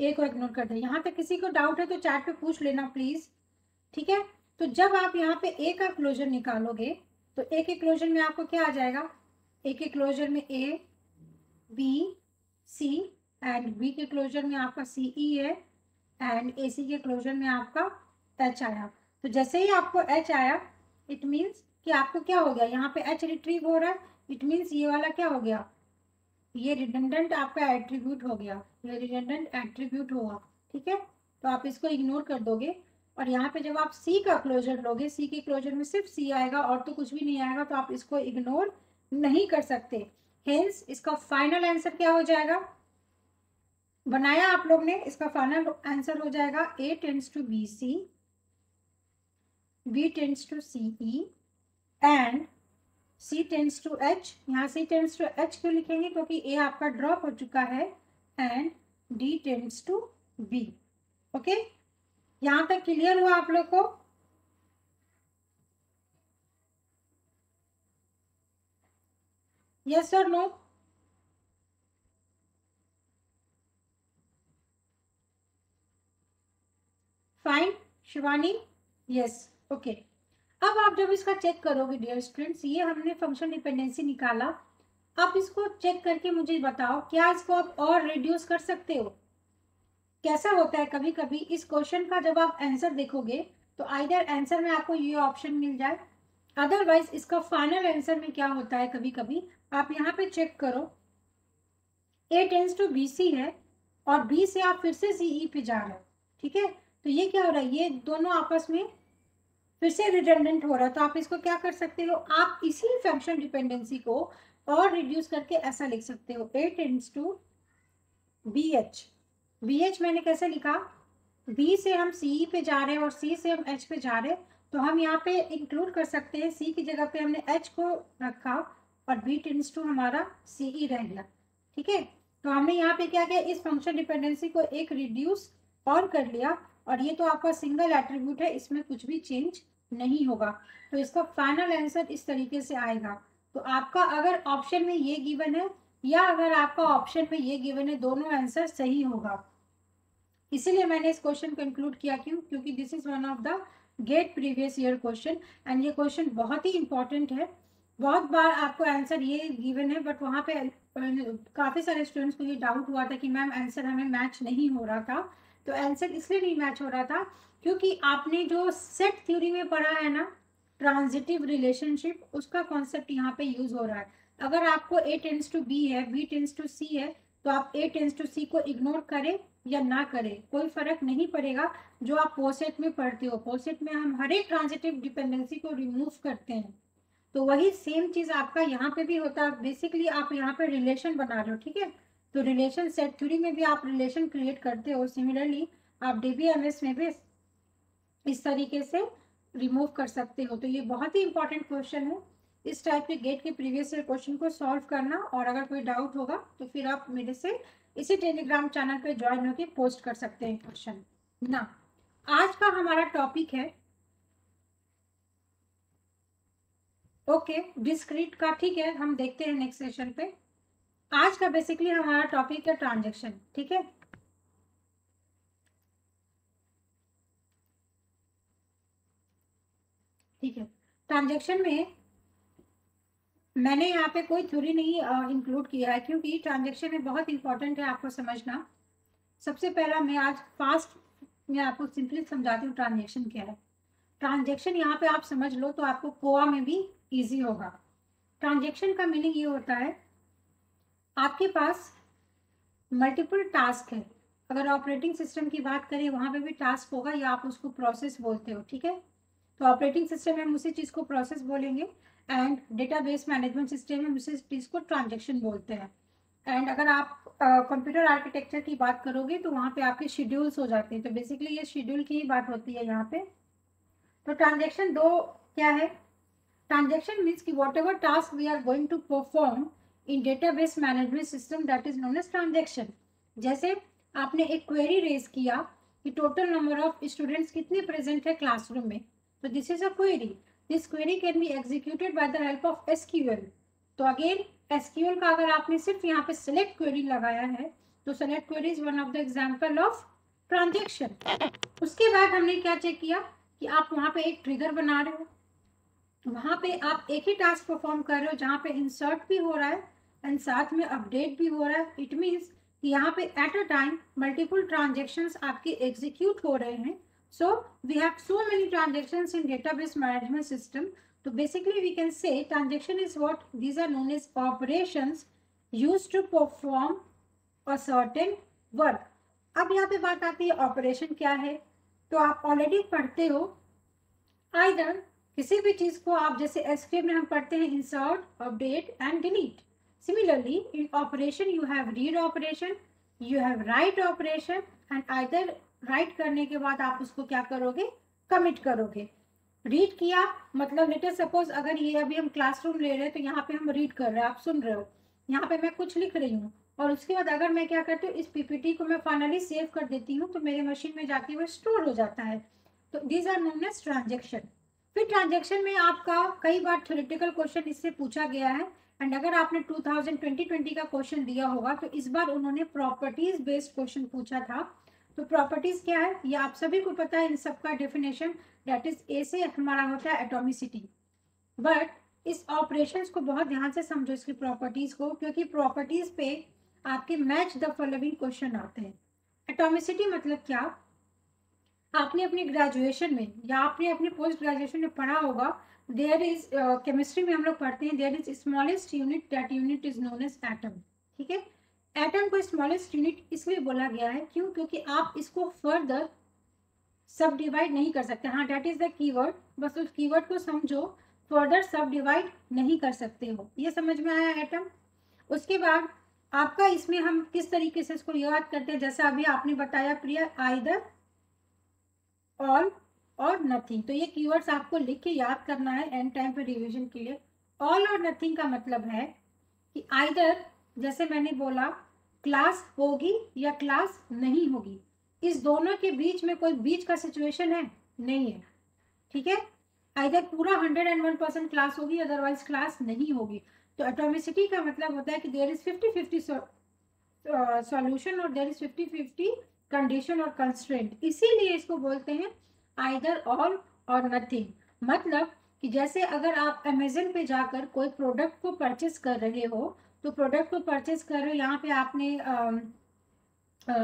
A को इग्नोर कर दिया, यहाँ पे किसी को डाउट है तो चैट पे पूछ लेना प्लीज, ठीक है। तो जब आप यहाँ पे A का क्लोजर निकालोगे तो A के क्लोजर में आपको क्या आ जाएगा, A के क्लोजर में A, B, C and B के क्लोजर में आपका C E है एंड A C के क्लोजर में आपका H आया। तो जैसे ही आपको H आया इट मीन्स कि आपको क्या हो गया, यहाँ पे H रिट्रीव हो रहा है। इट मीन्स ये वाला क्या हो गया, ये रिडंडेंट आपका एट्रीब्यूट हो गया, ये रिडंडेंट एट्रीब्यूट होगा, ठीक है। तो आप इसको इग्नोर कर दोगे और यहाँ पे जब आप C का क्लोजर लोगे, C के क्लोजर में सिर्फ C आएगा और तो कुछ भी नहीं आएगा। तो आप इसको इग्नोर नहीं कर सकते। हेंस इसका फाइनल आंसर क्या हो जाएगा, बनाया आप लोग ने, इसका फाइनल आंसर हो जाएगा A tends to B C, B tends to C E and C tends to H। यहाँ C टेंड्स टू H क्यों लिखेंगे, क्योंकि A आपका ड्रॉप हो चुका है and D tends to B। Okay, यहाँ तक क्लियर हुआ आप लोग को? यस और no? Fine Shivani, yes, okay. अब आप जब इसका चेक करोगे डियर स्टूडेंट्स, ये हमने फंक्शन डिपेंडेंसी निकाला। आप इसको चेक करके मुझे बताओ, क्या इसको आप और रिड्यूस कर सकते हो? कैसा होता है कभी कभी इस क्वेश्चन का जब आप आंसर देखोगे तो आइदर आंसर में आपको ये ऑप्शन मिल जाए, अदरवाइज इसका फाइनल आंसर में क्या होता है कभी कभी, आप यहाँ पे चेक करो, A tends to B C है और बी से आप फिर से सी ई पे जा रहे हो, ठीक है। तो ये क्या हो रहा है, ये दोनों आपस में फिर से रिडंडेंट हो रहा है। तो आप इसको क्या कर सकते हो, आप इसी फंक्शन डिपेंडेंसी को और रिड्यूस करके ऐसा लिख सकते हो, A tends to B H। B H मैंने कैसे लिखा, B से हम C पे जा रहे हैं और C से हम H पे जा रहे हैं। तो हम यहाँ पे इंक्लूड कर सकते हैं, C की जगह पे हमने H को रखा और B टेंड्स टू हमारा C E रह गया, ठीक है। तो हमने यहाँ पे क्या किया, इस फंक्शन डिपेंडेंसी को एक रिड्यूस और कर लिया। और ये तो आपका सिंगल एट्रीब्यूट है, इसमें कुछ भी चेंज नहीं होगा। तो इसका फाइनल आंसर इस तरीके से आएगा। तो आपका अगर ऑप्शन में ये गिवन है या अगर आपका ऑप्शन में ये गिवन है, दोनों आंसर सही होगा। इसीलिए मैंने इस क्वेश्चन को इंक्लूड किया। क्यों? क्योंकि this is one of the GATE previous year question and ये क्वेश्चन बहुत ही इंपॉर्टेंट है। बहुत बार आपको आंसर ये गिवन है बट वहाँ पे काफ़ी सारे स्टूडेंट्स को ये डाउट हुआ था कि मैम आंसर हमें मैच नहीं हो रहा था। तो आंसर इसलिए नहीं मैच हो रहा था क्योंकि आपने जो सेट थ्योरी में पढ़ा है ना, ट्रांजिटिव रिलेशनशिप, उसका कॉन्सेप्ट यहाँ पे यूज हो रहा है। अगर आपको A टेंड्स टू B है, B टेंड्स टू C है, तो आप A टेंड्स टू C को इग्नोर करें या ना करें, कोई फर्क नहीं पड़ेगा। जो आप पोसेट में पढ़ते हो, पोसेट में हम हर एक ट्रांजिटिव डिपेंडेंसी को रिमूव करते हैं, तो वही सेम चीज आपका यहाँ पे भी होता है। बेसिकली आप यहाँ पे रिलेशन बना रहे हो, ठीक है। तो रिलेशन सेट थ्योरी में भी आप रिलेशन क्रिएट करते हो, सिमिलरली आप डीबीएमएस में भी इस तरीके से रिमूव कर सकते हो। तो ये बहुत ही इंपॉर्टेंट क्वेश्चन है। इस टाइप के गेट के प्रीवियस ईयर क्वेश्चन को सॉल्व करना, और अगर कोई डाउट होगा तो फिर आप मेरे से इसी टेलीग्राम चैनल पे ज्वाइन होकर पोस्ट कर सकते हैं क्वेश्चन ना। आज का हमारा टॉपिक है ओके डिस्क्रीट का, ठीक है। हम देखते हैं नेक्स्ट सेशन पे। आज का बेसिकली हमारा टॉपिक है ट्रांजैक्शन, ठीक है। ठीक है, ट्रांजैक्शन में मैंने यहाँ पे कोई थ्योरी नहीं इंक्लूड किया है क्योंकि ट्रांजैक्शन में बहुत इंपॉर्टेंट है आपको समझना। सबसे पहला मैं आज फास्ट मैं आपको सिंपली समझाती हूँ ट्रांजेक्शन क्या है। ट्रांजेक्शन यहाँ पे आप समझ लो तो आपको कोआ में भी इजी होगा। ट्रांजेक्शन का मीनिंग ये होता है, आपके पास मल्टीपल टास्क है। अगर ऑपरेटिंग सिस्टम की बात करें वहाँ पे भी टास्क होगा या आप उसको प्रोसेस बोलते हो, ठीक है। तो ऑपरेटिंग सिस्टम में हम उसी चीज़ को प्रोसेस बोलेंगे एंड डेटाबेस मैनेजमेंट सिस्टम में हम उसी चीज़ को ट्रांजेक्शन बोलते हैं। एंड अगर आप कंप्यूटर uh, आर्किटेक्चर की बात करोगे तो वहाँ पे आपके शेड्यूल्स हो जाते हैं। तो बेसिकली ये शेड्यूल की ही बात होती है यहाँ पे। तो ट्रांजेक्शन दो क्या है? ट्रांजेक्शन मीन्स कि whatever task we are going to perform in database management system that is known as transaction. जैसे आपने एक क्वेरी रेज किया कि टोटल नंबर ऑफ स्टूडेंट्स कितने प्रेजेंट है क्लासरूम में, तो this is a query. This query can be executed by the help of SQL. तो अगेन एसक्यूएल का अगर आपने सिर्फ यहाँ पे सेलेक्ट क्वेरी लगाया है तो select query is one of the example of transaction. उसके बाद हमने क्या चेक किया कि आप वहाँ पे एक ट्रिगर बना रहे हो, वहाँ पे आप एक ही टास्क परफॉर्म कर रहे हो जहाँ पे इंसर्ट भी हो रहा है एंड साथ में अपडेट भी हो रहा है। इट मीन्स यहाँ पे at a time multiple transactions आपके एग्जीक्यूट हो रहे हैं। So we have so many transactions in database management system. तो basically we can say transaction is what these are known as operations used to perform a certain work. अब यहाँ पे बात आती है ऑपरेशन क्या है। तो आप ऑलरेडी पढ़ते हो आइदर किसी भी चीज़ को, आप जैसे एसक्यूएल में हम पढ़ते हैं insert, update and delete. Similarly in operation you have read operation, you have write operation and either write करने के बाद आप उसको क्या करोगे, कमिट करोगे। रीड किया मतलब लेटर सपोज अगर ये अभी हम क्लासरूम ले रहे हैं तो यहाँ पे हम रीड कर रहे हैं, आप सुन रहे हो, यहाँ पे मैं कुछ लिख रही हूँ और उसके बाद अगर मैं क्या करती हूँ इस पीपीटी को मैं फाइनली सेव कर देती हूँ तो मेरे मशीन में जाके वो स्टोर हो जाता है। तो these are known as transaction. फिर ट्रांजेक्शन में आपका कई बार थ्योरेटिकल क्वेश्चन इससे पूछा गया है एंड अगर आपने टू थाउजेंड ट्वेंटी ट्वेंटी का क्वेश्चन दिया होगा तो इस बार उन्होंने प्रॉपर्टीज बेस्ड क्वेश्चन पूछा था। तो प्रॉपर्टीज क्या है ये आप सभी को पता है, इन सब का डेफिनेशन दैट इज ए से हमारा होता है एटॉमिसिटी। बट इस ऑपरेशंस को बहुत ध्यान से समझो, इसकी प्रॉपर्टीज को, क्योंकि प्रॉपर्टीज पे आपके मैच द फॉलोइंग क्वेश्चन आते हैं। एटॉमिसिटी मतलब क्या, आपने अपनी ग्रेजुएशन में या आपने अपने पोस्ट ग्रेजुएशन में पढ़ा होगा, देयर इज केमिस्ट्री में हम लोग पढ़ते हैं there is smallest unit, that unit is known as atom, ठीक है। एटम को स्मॉलेस्ट यूनिट इसलिए बोला गया है क्यों, क्योंकि आप इसको फर्दर सब डिवाइड नहीं कर सकते। हाँ डेट इज द कीवर्ड, बस उस कीवर्ड को समझो, फर्दर सब डिवाइड नहीं कर सकते हो। ये समझ में आया एटम। उसके बाद आपका इसमें हम किस तरीके से इसको याद करते हैं, जैसा अभी आपने बताया प्रिया, आइदर, ऑल और नथिंग। तो ये कीवर्ड्स आपको लिख के याद करना है एंड टाइम पर रिविजन के लिए। ऑल और नथिंग का मतलब है कि आइदर जैसे मैंने बोला क्लास होगी या क्लास नहीं होगी, इस दोनों के बीच में कोई बीच का सिचुएशन है नहीं है, ठीक है। आइदर पूरा hundred and one percent class होगी अदरवाइज क्लास नहीं होगी। तो एटॉमिसिटी का मतलब होता है कि there is fifty fifty solution और there is fifty fifty condition और कंस्ट्रेंट, इसीलिए इसको बोलते हैं आइदर ऑल और नथिंग। मतलब कि जैसे अगर आप अमेजन पे जाकर कोई प्रोडक्ट को परचेस कर रहे हो, तो प्रोडक्ट को परचेस कर रहे हो, यहाँ पे आपने आ, आ,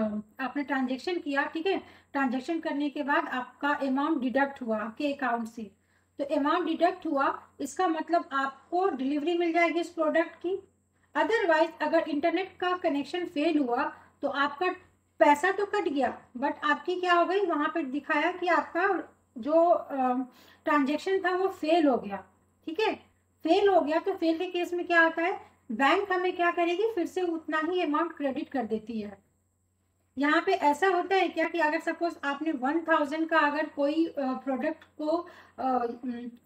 आपने ट्रांजेक्शन किया, ठीक है। ट्रांजेक्शन करने के बाद आपका अमाउंट डिडक्ट हुआ आपके अकाउंट से, तो अमाउंट डिडक्ट हुआ इसका मतलब आपको डिलीवरी मिल जाएगी इस प्रोडक्ट की। अदरवाइज अगर इंटरनेट का कनेक्शन फेल हुआ तो आपका पैसा तो कट गया बट आपकी क्या हो गई, वहाँ पे दिखाया कि आपका जो ट्रांजेक्शन था वो फेल हो गया, ठीक है। फेल हो गया तो फेल के केस में क्या होता है, बैंक हमें क्या करेगी, फिर से उतना ही अमाउंट क्रेडिट कर देती है। यहाँ पे ऐसा होता है क्या कि अगर सपोज आपने वन थाउजेंड का अगर कोई प्रोडक्ट को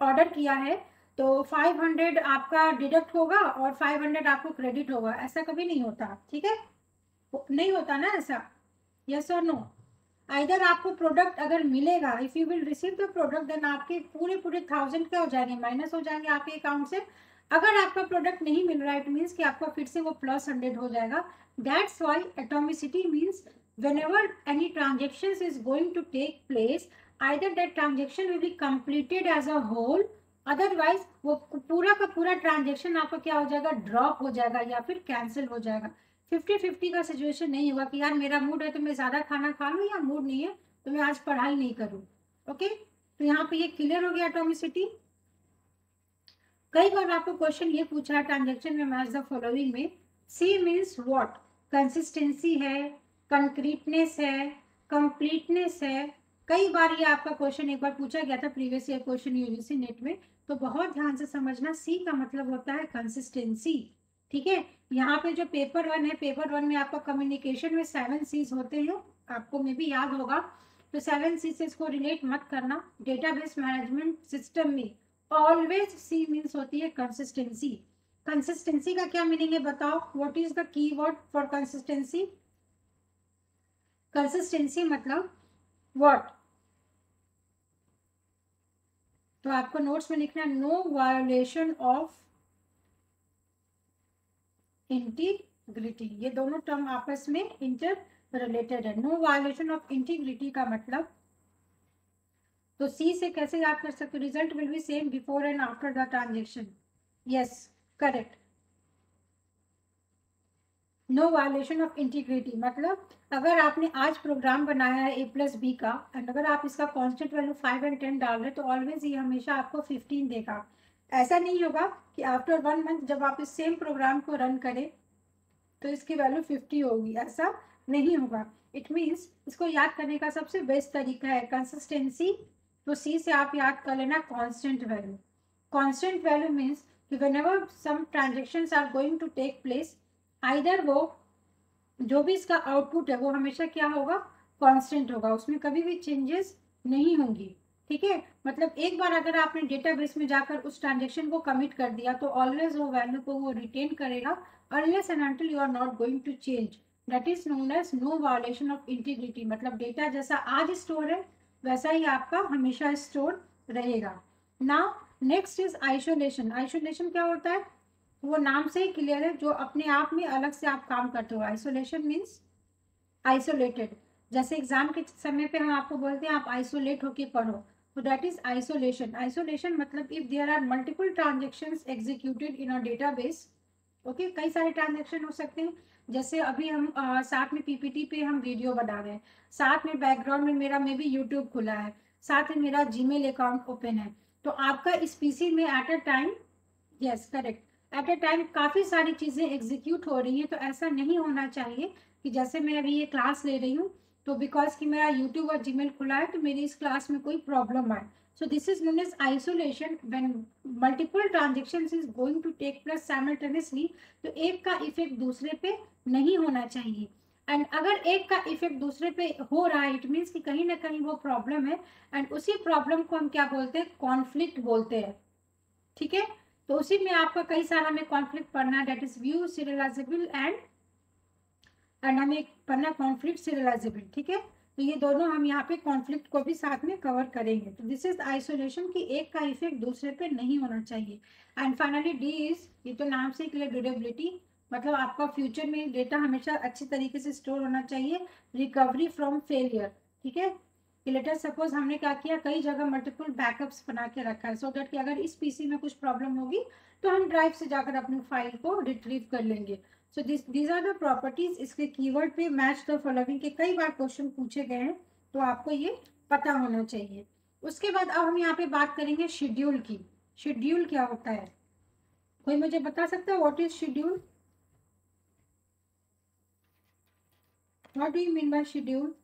ऑर्डर किया है तो फाइव हंड्रेड आपका डिडक्ट होगा और फाइव हंड्रेड आपको क्रेडिट होगा, ऐसा कभी नहीं होता, ठीक है। नहीं होता ना ऐसा, यस और नो। आइदर आपको प्रोडक्ट अगर मिलेगा, if you will receive the product, then आपके पूरे पूरे थाउजेंड क्या हो जाएंगे, माइनस हो जाएंगे आपके अकाउंट से। अगर आपका प्रोडक्ट नहीं मिल रहा है इट मीन्स कि आपका फिर से वो प्लस हंड्रेड हो जाएगा। That's why atomicity means whenever any transactions is going to take place, either that transaction will be completed as a whole, otherwise वो पूरा का पूरा ट्रांजेक्शन आपका क्या हो जाएगा, ड्रॉप हो जाएगा या फिर कैंसिल हो जाएगा। फिफ्टी फिफ्टी का सिचुएशन नहीं होगा कि यार मेरा मूड है तो मैं ज़्यादा खाना खा लूँ या मूड नहीं है तो मैं आज पढ़ाई नहीं करूँ। ओके, तो यहाँ पे ये क्लियर हो गया एटॉमिसिटी। कई बार आपको क्वेश्चन ये पूछा है ट्रांजेक्शन में मैच द फॉलोइंग में, सी मीन्स व्हाट, कंसिस्टेंसी है, कंक्रीटनेस है, कंप्लीटनेस है। कई बार ये आपका क्वेश्चन एक बार पूछा गया था previous year question UGC NET में, तो बहुत ध्यान से समझना। सी का मतलब होता है कंसिस्टेंसी, ठीक है। यहाँ पे जो पेपर वन है, पेपर वन में आपका कम्युनिकेशन में सेवन सीज होते हैं, आपको मे भी याद होगा, तो सेवन सी से इसको रिलेट मत करना। डेटाबेस मैनेजमेंट सिस्टम में ऑलवेज सी मीन्स होती है कंसिस्टेंसी। कंसिस्टेंसी का क्या मीनिंग है बताओ, what is the keyword for consistency. Consistency मतलब व्हाट, तो आपको नोट्स में लिखना नो वायोलेशन ऑफ इंटीग्रिटी। ये दोनों टर्म आपस में इंटर रिलेटेड है। नो वायोलेशन ऑफ इंटीग्रिटी का मतलब, तो सी से कैसे याद कर सकते, result will be same before and after the transaction. Yes correct, no violation of integrity मतलब अगर आपने आज प्रोग्राम बनाया है ए प्लस बी का, एंड अगर आप इसका constant value five and ten डाल रहे तो ऑलवेज ये हमेशा आपको फिफ्टीन देगा। ऐसा नहीं होगा कि आफ्टर वन मंथ जब आप इस सेम प्रोग्राम को रन करें तो इसकी वैल्यू फिफ्टी होगी, ऐसा नहीं होगा। इट मीन्स इसको याद करने का सबसे बेस्ट तरीका है कंसिस्टेंसी। तो सी से आप याद कर लेना constant value. Constant value means whenever some transactions are going to take place, either वो जो भी इसका आउटपुट है वो हमेशा क्या होगा, कांस्टेंट होगा, उसमें कभी भी चेंजेस नहीं होंगी, ठीक है। मतलब एक बार अगर आपने डेटाबेस में जाकर उस ट्रांजेक्शन को कमिट कर दिया तो ऑलवेज वो वैल्यू को वो रिटेन करेगा, unless and until you are not going to change. That is known as no violation of integrity. मतलब डेटा जैसा आज स्टोर है वैसा ही आपका हमेशा स्टोर रहेगा। Now next is isolation. Isolation क्या होता है, वो नाम से ही क्लियर है, जो अपने आप में अलग से आप काम करते हो। Isolation means isolated. जैसे एग्जाम के समय पे हम आपको बोलते हैं आप आइसोलेट होके पढ़ो, तो दैट इज आइसोलेशन। आइसोलेशन मतलब if there are multiple transactions executed in a database. Okay, कई सारे ट्रांजेक्शन हो सकते हैं, जैसे अभी हम आ, साथ में पीपीटी पे हम वीडियो बना रहे हैं, साथ में बैकग्राउंड में मेरा मे भी यूट्यूब खुला है, साथ में मेरा जीमेल अकाउंट ओपन है, तो आपका इस पीसी में at a time, yes correct, at a time काफ़ी सारी चीज़ें एग्जीक्यूट हो रही हैं। तो ऐसा नहीं होना चाहिए कि जैसे मैं अभी ये क्लास ले रही हूँ तो बिकॉज कि मेरा यूट्यूब और जीमेल खुला है तो मेरी इस क्लास में कोई प्रॉब्लम आए। So this is known as isolation when multiple transactions is going to take place simultaneously. तो एक का इफेक्ट दूसरे पे नहीं होना चाहिए, एंड अगर एक का इफेक्ट दूसरे पे हो रहा है इट मीन्स कि कहीं ना कहीं वो प्रॉब्लम है, एंड उसी प्रॉब्लम को हम क्या बोलते हैं, कॉन्फ्लिक्ट बोलते हैं, ठीक है। तो उसी में आपका कई सारा हमें कॉन्फ्लिक्ट पढ़ना है, that is view serializable and and हमें पढ़ना कॉन्फ्लिक्ट सीरियलाइजेबल, ठीक है। तो ये दोनों हम यहाँ पे कॉन्फ्लिक्ट को भी साथ में कवर करेंगे। तो दिस इज आइसोलेशन कि एक का इफेक्ट दूसरे पे नहीं होना चाहिए। एंड फाइनली डी इज, ये तो नाम से क्लियर, ड्यूरेबिलिटी मतलब आपका फ्यूचर में डेटा हमेशा अच्छी तरीके से स्टोर होना चाहिए। रिकवरी फ्रॉम फेलियर, ठीक है, कि लेटर सपोज हमने क्या किया, कई जगह मल्टीपल बैकअप्स बना के रखा है, सो दैट कि अगर इस पीसी में कुछ प्रॉब्लम होगी तो हम ड्राइव से जाकर अपनी फाइल को रिट्रीव कर लेंगे। So this these are the properties. इसके कीवर्ड पे मैच द फॉलोइंग के कई बार क्वेश्चन पूछे गए हैं, तो आपको ये पता होना चाहिए। उसके बाद अब हम यहाँ पे बात करेंगे शेड्यूल की। शेड्यूल क्या होता है, कोई मुझे बता सकता है what is schedule, what do you mean by schedule.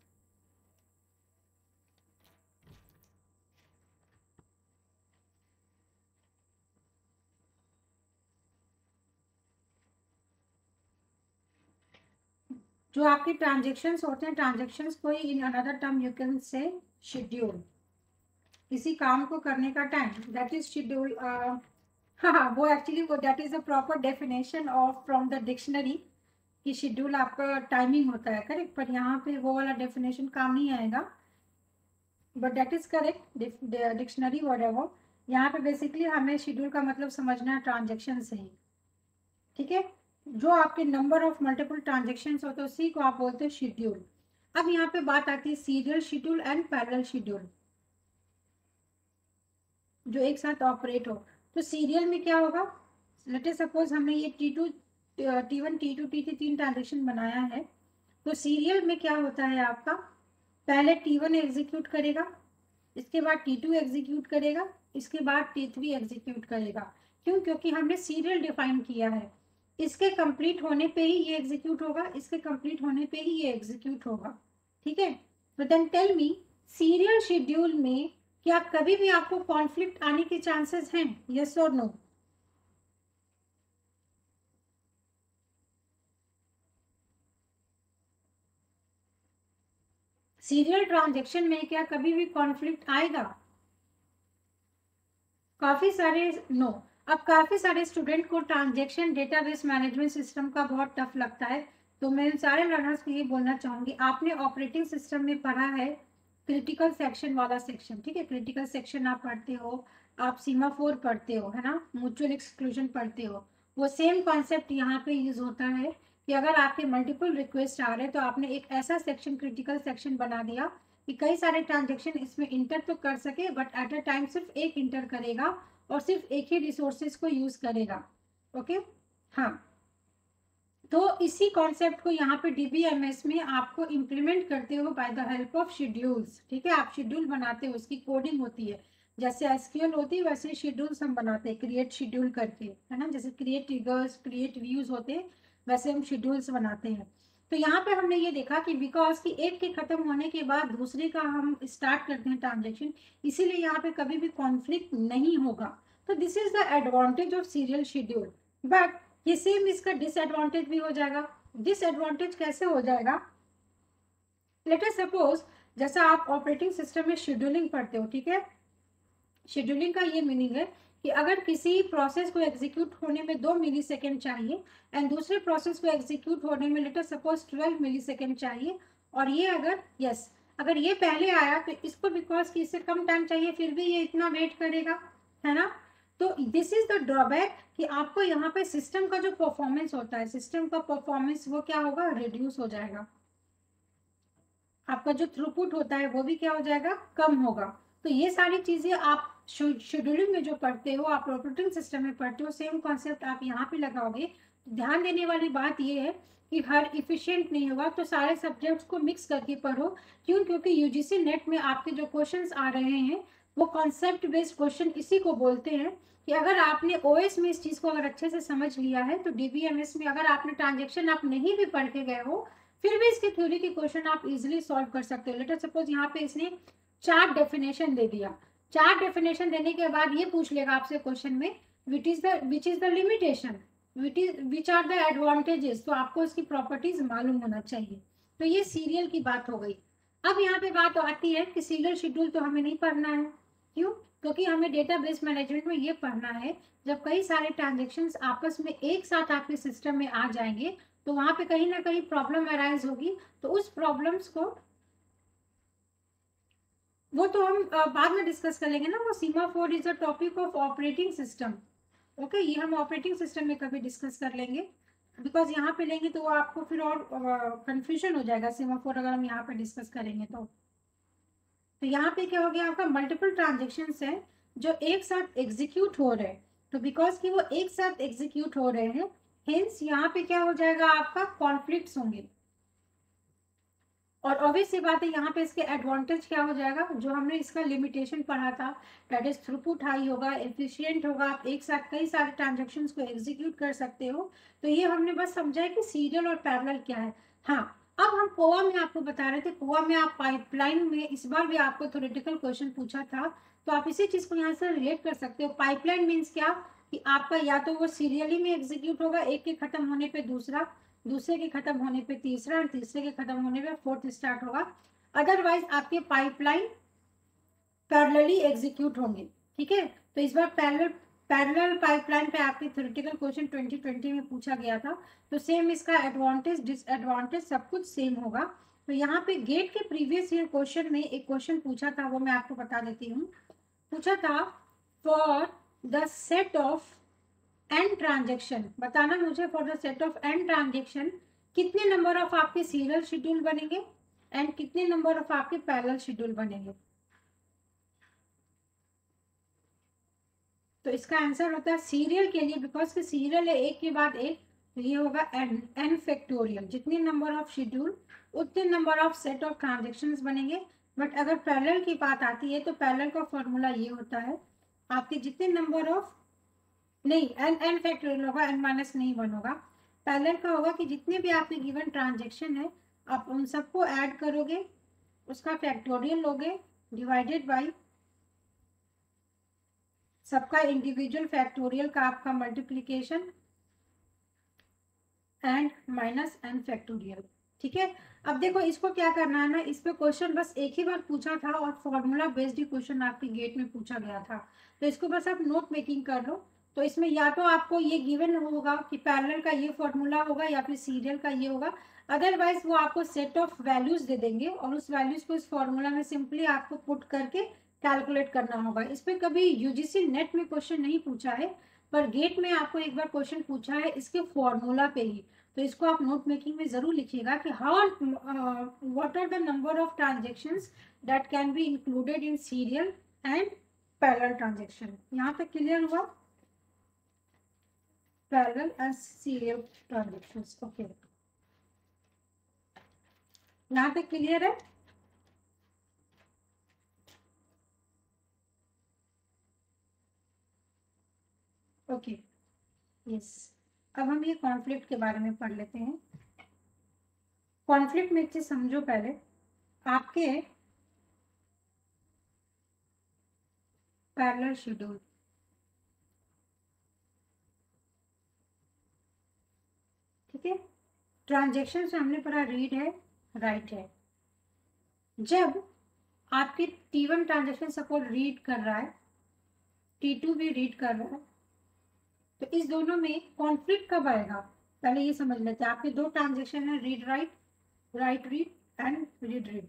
जो आपके ट्रांजेक्शन्स होते हैं, ट्रांजेक्शन्स को ही in another term you can say schedule, किसी काम को करने का टाइम, दैट इज शेड्यूल। हाँ, वो एक्चुअली वो that is the proper definition of from the dictionary कि शेड्यूल आपका टाइमिंग होता है, करेक्ट। पर यहाँ पे वो वाला डेफिनेशन काम नहीं आएगा, but that is correct dictionary word है वो। यहाँ पे बेसिकली हमें शेड्यूल का मतलब समझना है ट्रांजेक्शन से ही, ठीक है। जो आपके नंबर ऑफ मल्टीपल ट्रांजेक्शन्स होते हैं उसी को आप बोलते हैं शेड्यूल। अब यहाँ पे बात आती है serial schedule and parallel schedule, जो एक साथ ऑपरेट हो। तो सीरियल में क्या होगा, लेट अस सपोज हमने ये T two T one T two T three तीन ट्रांजेक्शन बनाया है, तो सीरियल में क्या होता है आपका पहले टी वन एग्जीक्यूट करेगा, इसके बाद टी टू एग्जीक्यूट करेगा, इसके बाद टी थ्री एग्जीक्यूट करेगा। क्यों? क्योंकि हमने सीरियल डिफाइन किया है। इसके कंप्लीट होने पे ही ये एग्जीक्यूट होगा, इसके कंप्लीट होने पे ही ये एग्जीक्यूट होगा। ठीक है, but then tell me, serial schedule में क्या कभी भी आपको कॉन्फ्लिक्ट आने के चांसेस हैं? यस और नो? सीरियल ट्रांजैक्शन में क्या कभी भी कॉन्फ्लिक्ट आएगा? काफी सारे नो no. अब काफी सारे स्टूडेंट को ट्रांजैक्शन डेटाबेस मैनेजमेंट सिस्टम का बहुत टफ लगता है, तो मैं सारे लर्नर्स को ये बोलना चाहूंगी, आपने ऑपरेटिंग सिस्टम में पढ़ा है क्रिटिकल सेक्शन वाला सेक्शन। ठीक है, क्रिटिकल सेक्शन आप पढ़ते हो, आप सीमाफोर पढ़ते हो, है ना, म्यूचुअल एक्सक्लूजन पढ़ते हो। वो सेम कॉन्सेप्ट यहाँ पे यूज होता है कि अगर आपके मल्टीपल रिक्वेस्ट आ रहे हैं तो आपने एक ऐसा सेक्शन क्रिटिकल सेक्शन बना दिया कि कई सारे ट्रांजैक्शन इसमें इंटर तो कर सके, बट एट अ टाइम सिर्फ एक इंटर करेगा और सिर्फ एक ही रिसोर्सेज को यूज करेगा। ओके, हाँ, तो इसी कॉन्सेप्ट को यहाँ पे डीबीएमएस में आपको इम्प्लीमेंट करते हो by the help of schedules. ठीक है, आप शेड्यूल बनाते हो, उसकी कोडिंग होती है, जैसे एसक्यूएल होती है वैसे शेड्यूल्स हम बनाते हैं, क्रिएट शेड्यूल करके, है ना, जैसे क्रिएट ट्रिगर्स, क्रिएट व्यूज होते हैं, वैसे हम शेड्यूल्स बनाते हैं। तो यहाँ पे हमने ये देखा कि बिकॉज कि एक के खत्म होने के बाद दूसरे का हम स्टार्ट करते हैं ट्रांजैक्शन, इसीलिए यहाँ पे कभी भी कॉन्फ्लिक्ट नहीं होगा। तो this is the advantage of serial schedule, but ये सेम इसका डिसएडवांटेज भी हो जाएगा। डिसएडवांटेज कैसे हो जाएगा? लेट अस सपोज, जैसा आप ऑपरेटिंग सिस्टम में शेड्यूलिंग पढ़ते हो, ठीक है, शेड्यूलिंग का ये मीनिंग है कि अगर किसी प्रोसेस को एग्जीक्यूट होने में दो मिली सेकेंड चाहिए एंड दूसरे प्रोसेस को एग्जीक्यूट होने में let us suppose twelve millisecond चाहिए, और ये अगर यस yes, अगर ये पहले आया तो इसको बिकॉज कि इससे कम टाइम चाहिए फिर भी ये इतना वेट करेगा, है ना। तो दिस इज द ड्रॉबैक कि आपको यहाँ पे सिस्टम का जो परफॉर्मेंस होता है, सिस्टम का परफॉर्मेंस वो क्या होगा? रिड्यूस हो जाएगा। आपका जो थ्रूपुट होता है वो भी क्या हो जाएगा? कम होगा। तो ये सारी चीजें आप शेड्यूलिंग में जो पढ़ते हो, आप ऑपरेटिंग सिस्टम में पढ़ते हो, सेम कॉन्सेप्ट आप यहाँ पे लगाओगे। ध्यान देने वाली बात ये है कि हर इफिशिएंट नहीं होगा, तो सारे सब्जेक्ट्स को मिक्स करके पढ़ो। क्यों? क्योंकि यूजीसी नेट में आपके जो क्वेश्चंस आ रहे हैं वो कॉन्सेप्ट बेस्ड क्वेश्चन इसी को बोलते हैं कि अगर आपने ओएस में इस चीज को अगर अच्छे से समझ लिया है तो डीबीएमएस में अगर आपने ट्रांजेक्शन आप नहीं भी पढ़ के गए हो फिर भी इसके थ्योरी के क्वेश्चन आप इजिली सॉल्व कर सकते हो। लेट अस सपोज यहाँ पे इसने चार डेफिनेशन दे दिया, चार डेफिनेशन देने के बाद ये पूछ लेगा आपसे क्वेश्चन में which is the which is the limitation, which are the advantages, तो आपको इसकी प्रॉपर्टीज मालूम होना चाहिए। तो ये सीरियल की बात हो गई। अब यहाँ पे बात आती है कि सीरियल शेड्यूल तो हमें नहीं पढ़ना है। क्यों? क्योंकि हमें डेटाबेस मैनेजमेंट में ये पढ़ना है जब कई सारे ट्रांजेक्शन्स आपस में एक साथ आपके सिस्टम में आ जाएंगे तो वहाँ पे कहीं ना कहीं प्रॉब्लम अराइज होगी, तो उस प्रॉब्लम्स को वो तो हम बाद में डिस्कस कर लेंगे ना। वो semaphore is a topic of operating system. Okay, ये हम ऑपरेटिंग सिस्टम में कभी डिस्कस कर लेंगे, बिकॉज यहाँ पे लेंगे तो आपको फिर और कंफ्यूजन uh, हो जाएगा। सीमाफोर अगर हम यहाँ पे डिस्कस करेंगे तो तो यहाँ पे क्या हो गया? आपका मल्टीपल ट्रांजेक्शन्स है जो एक साथ एग्जीक्यूट हो रहे हैं, तो बिकॉज कि वो एक साथ एग्जीक्यूट हो रहे हैं, हेंस यहाँ पे क्या हो जाएगा? आपका कॉन्फ्लिक्ट होंगे। और ऑब्वियस सी बात है यहाँ पे इसके एडवांटेज क्या हो जाएगा? जो हमने इसका लिमिटेशन पढ़ा था, दैट इज थ्रूपुट हाई होगा, एफिशिएंट होगा, आप एक साथ कई सारे ट्रांजैक्शंस को एग्जीक्यूट कर सकते हो। तो ये हमने बस समझा है कि सीरियल और पैरेलल क्या है। हाँ, अब हम कोवा में आपको बता रहे थे, कोवा में आप पाइपलाइन में इस बार भी आपको थ्योरेटिकल क्वेश्चन पूछा था, तो आप इसी चीज को यहाँ से रिलेट कर सकते हो। पाइपलाइन मीन्स क्या कि आपका या तो वो सीरियली में एग्जीक्यूट होगा, एक के खत्म होने पर दूसरा, दूसरे के खत्म होने पे तीसरा और तीसरे के खत्म होने पे फोर्थ स्टार्ट होगा। अदरवाइज आपके पाइपलाइन पैरेलली एग्जीक्यूट होंगे। ठीक है, तो इस बार पैरेलल पैरेलल पाइपलाइन पे आपके थ्योरेटिकल क्वेश्चन ट्वेंटी ट्वेंटी में पूछा गया था, तो सेम इसका एडवांटेज डिसएडवांटेज सब कुछ सेम होगा। तो यहाँ पे गेट के प्रीवियस ईयर क्वेश्चन में एक क्वेश्चन पूछा था, वो मैं आपको बता देती हूँ। पूछा था for the set of and transaction, बताना मुझे for the set of and transaction कितने नंबर ऑफ आपके सीरियल शेड्यूल बनेंगे एंड कितने नंबर ऑफ आपके पैरेलल शेड्यूल बनेंगे। तो इसका आंसर होता है सीरियल के लिए, बिकॉज कि सीरियल है एक के बाद एक, तो ये होगा एन एन फैक्टोरियल, जितने नंबर ऑफ शेड्यूल उतने number of set of transactions बनेंगे। बट अगर पैरेलल की बात आती है तो पैरेलल का फॉर्मूला ये होता है आपके जितने नंबर ऑफ नहीं एन एन फैक्टोरियल होगा, एन माइनस नहीं वन होगा। पैरेलल का होगा कि जितने भी आपके गिवन ट्रांजेक्शन है आप उन सबको ऐड करोगे, उसका फैक्टोरियल लोगे डिवाइडेड बाई सबका इंडिविजुअल फैक्टोरियल का आपका multiplication and minus n factorial. ठीक है, अब देखो इसको क्या करना है ना, इस पे क्वेश्चन बस एक ही बार पूछा था और फॉर्मूला बेस्ड ही क्वेश्चन आपके गेट में पूछा गया था, तो इसको बस आप नोट मेकिंग कर लो। तो इसमें या तो आपको ये गिवन होगा कि पैरेलल का ये फॉर्मूला होगा या फिर सीरियल का ये होगा, अदरवाइज वो आपको सेट ऑफ वैल्यूज दे देंगे और उस वैल्यूज को इस फॉर्मूला में सिंपली आपको पुट करके कैलकुलेट करना होगा। इस पर कभी यूजीसी नेट में क्वेश्चन नहीं पूछा है, पर गेट में आपको एक बार क्वेश्चन पूछा है इसके फॉर्मूला पे ही। तो इसको आप नोट मेकिंग में जरूर लिखिएगा कि how what are the number of transactions that can be included in serial and parallel transaction. यहाँ तक क्लियर हुआ, parallel and serial transactions. Okay, यहाँ तक क्लियर है। Okay okay. Yes yes. अब हम ये कॉन्फ्लिक्ट के बारे में पढ़ लेते हैं। कॉन्फ्लिक्ट में एक चीज समझो, पहले आपके पैरेलल शेड्यूल ठीक है, ट्रांजेक्शन से हमने पढ़ा रीड है राइट है। जब आपके T one transaction suppose read कर रहा है, टी टू भी रीड कर रहा है, तो इस दोनों में कॉन्फ्लिक्ट कब आएगा पहले ये समझ लेते हैं। आपके दो ट्रांजेक्शन है read write, write read and read read.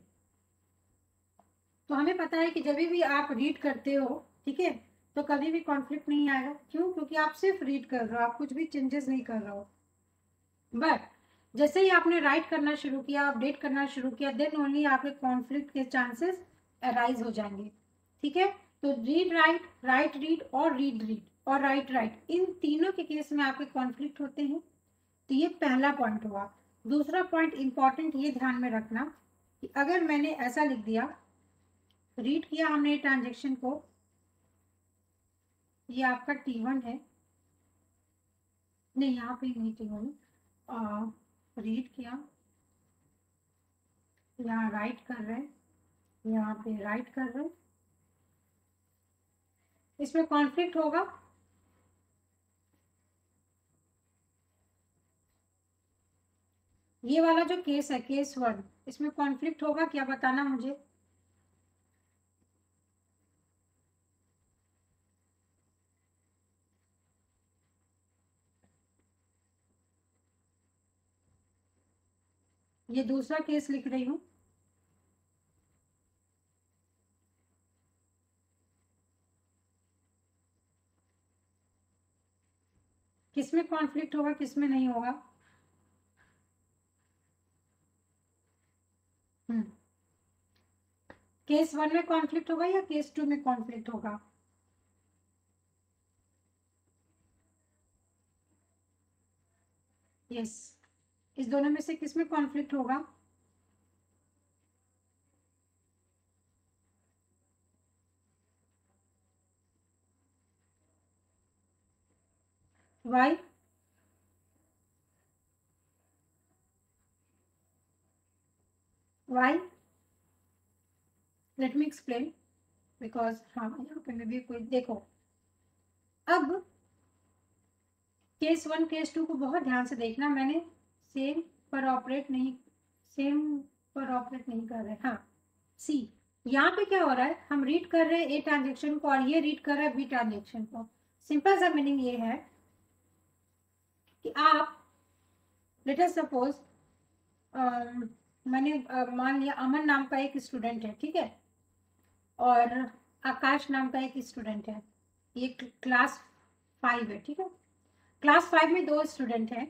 तो हमें पता है कि जब भी आप रीड करते हो ठीक है तो कभी भी कॉन्फ्लिक्ट नहीं आएगा। क्यों? क्योंकि आप सिर्फ रीड कर रहे हो, आप कुछ भी चेंजेस नहीं कर रहे हो। बट जैसे ही आपने राइट करना शुरू किया, अपडेट करना शुरू किया, देन ओनली आपके कॉन्फ्लिक्ट के चांसेस अराइज हो जाएंगे। ठीक है, तो रीड राइट, राइट रीड और रीड रीड और राइट राइट इन तीनों के केस में आपके कॉन्फ्लिक्ट होते हैं। तो ये पहला पॉइंट हुआ। दूसरा पॉइंट इंपॉर्टेंट ये ध्यान में रखना कि अगर मैंने ऐसा लिख दिया, रीड किया हमने ट्रांजेक्शन को, ये आपका टी वन है, नहीं यहाँ पे नहीं टी वन, रीड किया, यहाँ राइट कर रहे हैं, यहाँ पे राइट कर रहे हैं, इसमें कॉन्फ्लिक्ट होगा। ये वाला जो केस है केस वन, इसमें कॉन्फ्लिक्ट होगा क्या बताना मुझे। ये दूसरा केस लिख रही हूं, किसमें कॉन्फ्लिक्ट होगा किसमें नहीं होगा। केस वन में कॉन्फ्लिक्ट होगा या केस टू में कॉन्फ्लिक्ट होगा। Yes yes. इस दोनों में से किसमें कॉन्फ्लिक्ट होगा। Why why let me explain because हाँ यहाँ पे भी कोई देखो। अब केस वन केस टू को बहुत ध्यान से देखना, मैंने सेम पर ऑपरेट नहीं सेम पर ऑपरेट नहीं कर रहे। हाँ सी, यहाँ पे क्या हो रहा है, हम रीड कर रहे हैं ए ट्रांजेक्शन को और ये रीड कर रहा है बी ट्रांजेक्शन को। सिंपल सा मीनिंग ये है कि आप लेट अस सपोज मैंने मान लिया अमन नाम का एक स्टूडेंट है ठीक है और आकाश नाम का एक स्टूडेंट है, ये क्लास फाइव है ठीक है। क्लास फाइव में दो स्टूडेंट हैं।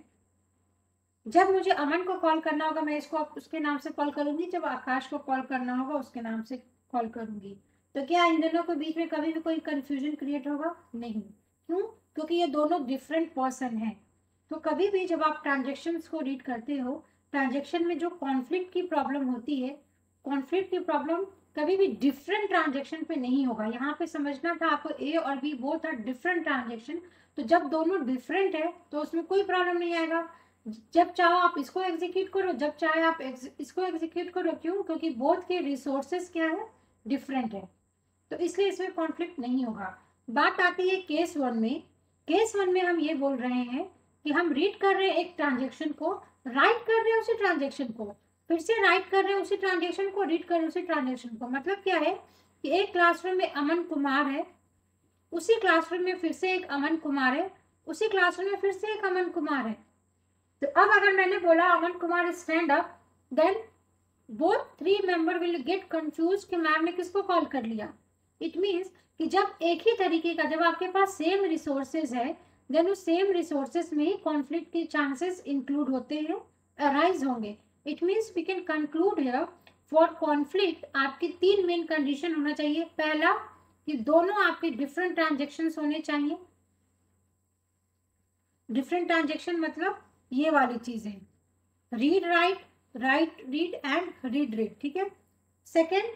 जब मुझे अमन को कॉल करना होगा मैं इसको उसके नाम से कॉल करूंगी, जब आकाश को कॉल करना होगा उसके नाम से कॉल करूंगी। तो क्या इन दोनों के बीच में कभी भी कोई कंफ्यूजन क्रिएट होगा? नहीं। क्यों? क्योंकि ये दोनों डिफरेंट पर्सन हैं। तो कभी भी जब आप ट्रांजेक्शन्स को रीड करते हो, ट्रांजेक्शन में जो कॉन्फ्लिक्ट की प्रॉब्लम होती है, कॉन्फ्लिक्ट की प्रॉब्लम कभी भी डिफरेंट ट्रांजेक्शन पे नहीं होगा। यहाँ पे समझना था आपको ए और B both are different transaction, तो जब दोनों डिफरेंट है तो उसमें कोई प्रॉब्लम नहीं आएगा। जब चाहो आप इसको एग्जीक्यूट करो, जब चाहे आप इसको एग्जीक्यूट करो। क्यों? क्योंकि बोथ के रिसोर्सेज क्या है, डिफरेंट है, तो इसलिए इसमें कॉन्फ्लिक्ट नहीं होगा। बात आती है केस वन में। केस वन में हम ये बोल रहे हैं कि हम रीड कर रहे हैं एक ट्रांजेक्शन को, राइट कर रहे हैं उसी ट्रांजेक्शन को, फिर से राइट कर रहे हैं उसी ट्रांजेक्शन को, रीड कर रहे हैं उसी ट्रांजेक्शन को। मतलब क्या है कि एक क्लासरूम में अमन कुमार है, उसी क्लासरूम में फिर से एक अमन कुमार है, उसी क्लासरूम में फिर से एक अमन कुमार है। तो अब अगर मैंने बोला Aman Kumar stand up, then both three member will get confuse कि मैम ने किसको कॉल कर लिया। इट मीन्स कि जब एक ही तरीके का, जब आपके पास सेम रिसोर्सेज है, देन उस सेम रिसोर्सेज में ही कॉन्फ्लिक्ट के चांसेस इंक्लूड होते हैं, अराइज होंगे। It means we can conclude here for conflict आपकी तीन मेन कंडीशन होना चाहिए। पहला कि दोनों आपके डिफरेंट ट्रांजेक्शन्स होने चाहिए। डिफरेंट ट्रांजेक्शन मतलब ये वाली चीजें, read write, write read and read read, ठीक है। सेकेंड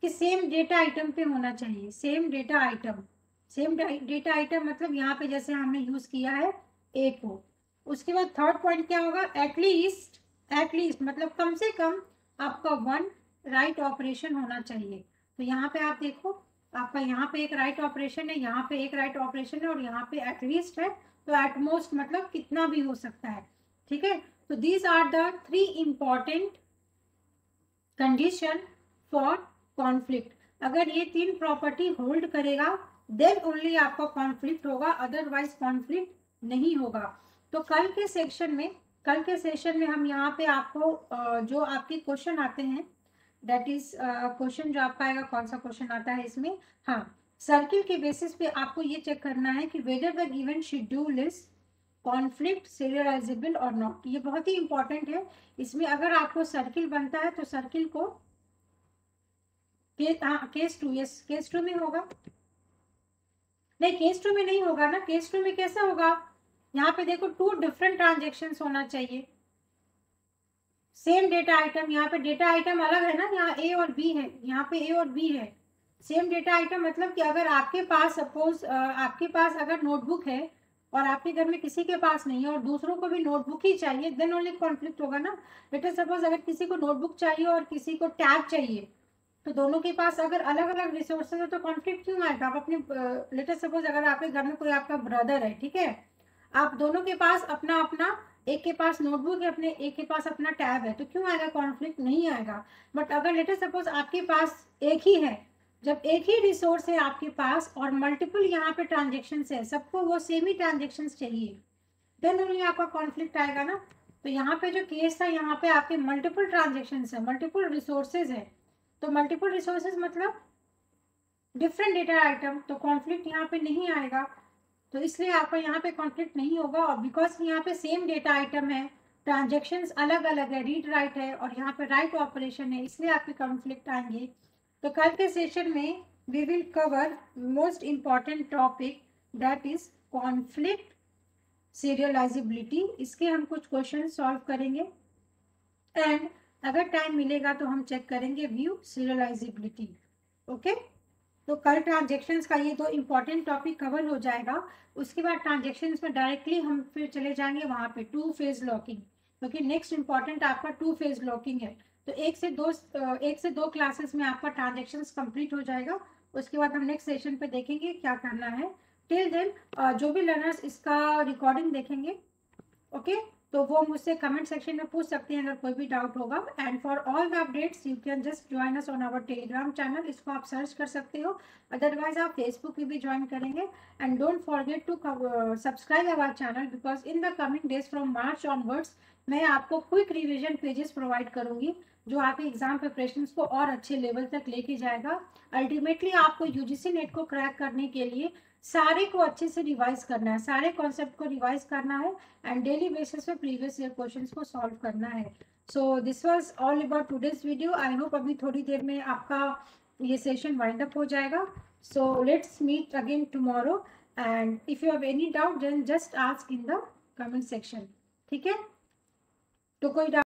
कि सेम डेटा आइटम पे होना चाहिए। Same data item, same data item मतलब यहाँ पे जैसे हमने यूज किया है ए को। उसके बाद थर्ड पॉइंट क्या होगा, एटलीस्ट, एटलीस्ट मतलब कम से कम आपका वन राइट ऑपरेशन होना चाहिए। तो यहाँ पे आप देखो आपका यहाँ पे एक राइट ऑपरेशन है, यहाँ पे एक राइट ऑपरेशन है और यहाँ पे एटलीस्ट है, तो एटमोस्ट मतलब कितना भी हो सकता है, ठीक है। तो these are the three important condition for conflict. अगर ये तीन प्रॉपर्टी होल्ड करेगा देन ओनली आपका कॉन्फ्लिक्ट होगा, अदरवाइज कॉन्फ्लिक्ट नहीं होगा। तो कल के सेक्शन में, कल के सेशन में हम यहाँ पे आपको जो आपके क्वेश्चन आते हैं, दैट इज क्वेश्चन जो आपका आएगा, कौन सा क्वेश्चन आता है इसमें, हाँ, सर्किल के बेसिस पे आपको ये चेक करना है कि whether the given schedule is conflict serializable और नॉट। ये बहुत ही इंपॉर्टेंट है। इसमें अगर आपको सर्किल बनता है तो सर्किल को के, आ, case two, yes case two में होगा, नहीं केस टू में नहीं होगा ना। केस टू में कैसे होगा, यहाँ पे देखो टू डिफरेंट ट्रांजेक्शन्स होना चाहिए, सेम डेटा आइटम, यहाँ पे डेटा आइटम अलग है ना, यहाँ ए और बी है, यहाँ पे ए और बी है। सेम डेटा आइटम मतलब कि अगर आपके पास सपोज आपके पास अगर नोटबुक है और आपके घर में किसी के पास नहीं है और दूसरों को भी नोटबुक ही चाहिए, देन ओनली कॉन्फ्लिक्ट होगा ना। लेट अस सपोज अगर किसी को नोटबुक चाहिए और किसी को टैब चाहिए, तो दोनों के पास अगर अलग अलग रिसोर्सेज है तो कॉन्फ्लिक्ट क्यों आएगा। आप अपने लेट अस सपोज अगर आपके घर में कोई आपका ब्रदर है, ठीक है, आप दोनों के पास अपना अपना, एक के पास नोटबुक है अपने, एक के पास अपना टैब है, तो क्यों आएगा कॉन्फ्लिक्ट, नहीं आएगा। बट अगर लेट अस सपोज आपके पास एक ही है, जब एक ही रिसोर्स है आपके पास और मल्टीपल यहाँ पे ट्रांजेक्शन्स है, सबको वो सेम ही ट्रांजेक्शन्स चाहिए, देन ओनली आपका कॉन्फ्लिक्ट आएगा ना। तो यहाँ पे जो केस था, यहाँ पे आपके मल्टीपल ट्रांजेक्शन्स है, मल्टीपल रिसोर्सेज है, तो मल्टीपल रिसोर्सेज मतलब डिफरेंट डेटा आइटम, तो कॉन्फ्लिक्ट यहाँ पे नहीं आएगा। तो इसलिए आपका यहाँ पे कॉन्फ्लिक्ट नहीं होगा। और बिकॉज यहाँ पे सेम डेटा आइटम है, ट्रांजेक्शन्स अलग अलग है, रीड राइट है और यहाँ पे राइट ऑपरेशन है, इसलिए आपके कॉन्फ्लिक्ट आएंगे। तो कल के सेशन में we will cover most important topic that is conflict serializability. इसके हम कुछ क्वेश्चन सॉल्व करेंगे एंड अगर टाइम मिलेगा तो हम चेक करेंगे व्यू सीरियलाइजेबिलिटी, ओके। तो कल ट्रांजेक्शन्स का ये दो इम्पॉर्टेंट टॉपिक कवर हो जाएगा। उसके बाद ट्रांजेक्शन्स में डायरेक्टली हम फिर चले जाएंगे वहाँ पे टू फेज लॉकिंग, क्योंकि नेक्स्ट इम्पॉर्टेंट आपका टू फेज लॉकिंग है। तो एक से दो एक से दो क्लासेस में आपका ट्रांजेक्शन्स कंप्लीट हो जाएगा। उसके बाद हम नेक्स्ट सेशन पे देखेंगे क्या करना है। टिल देन जो भी लर्नर्स इसका रिकॉर्डिंग देखेंगे, ओके, तो वो मुझसे कमेंट सेक्शन में पूछ सकते हैं अगर कोई भी डाउट होगा। And for all the updates you can just join us on our Telegram channel, इसको आप सर्च कर सकते हो, अदरवाइज आप फेसबुक पे भी ज्वाइन करेंगे। And don't forget to subscribe our channel because in the coming days from March onwards मैं आपको क्विक रिविजन पेजेस प्रोवाइड करूँगी जो आपके एग्जाम प्रिपरेशन को और अच्छे लेवल तक लेके जाएगा। अल्टीमेटली आपको यूजीसी नेट को क्रैक करने के लिए सारे को अच्छे से रिवाइज करना है, सारे कॉन्सेप्ट को रिवाइज करना है एंड डेली बेसिस पे प्रीवियस ईयर क्वेश्चंस को सॉल्व करना है। So this was all about today's video. I hope अभी थोड़ी देर में आपका ये सेशन वाइंड अप हो जाएगा। So let's meet again tomorrow and if you have any doubt then just ask in the comment section, ठीक है। तो कोई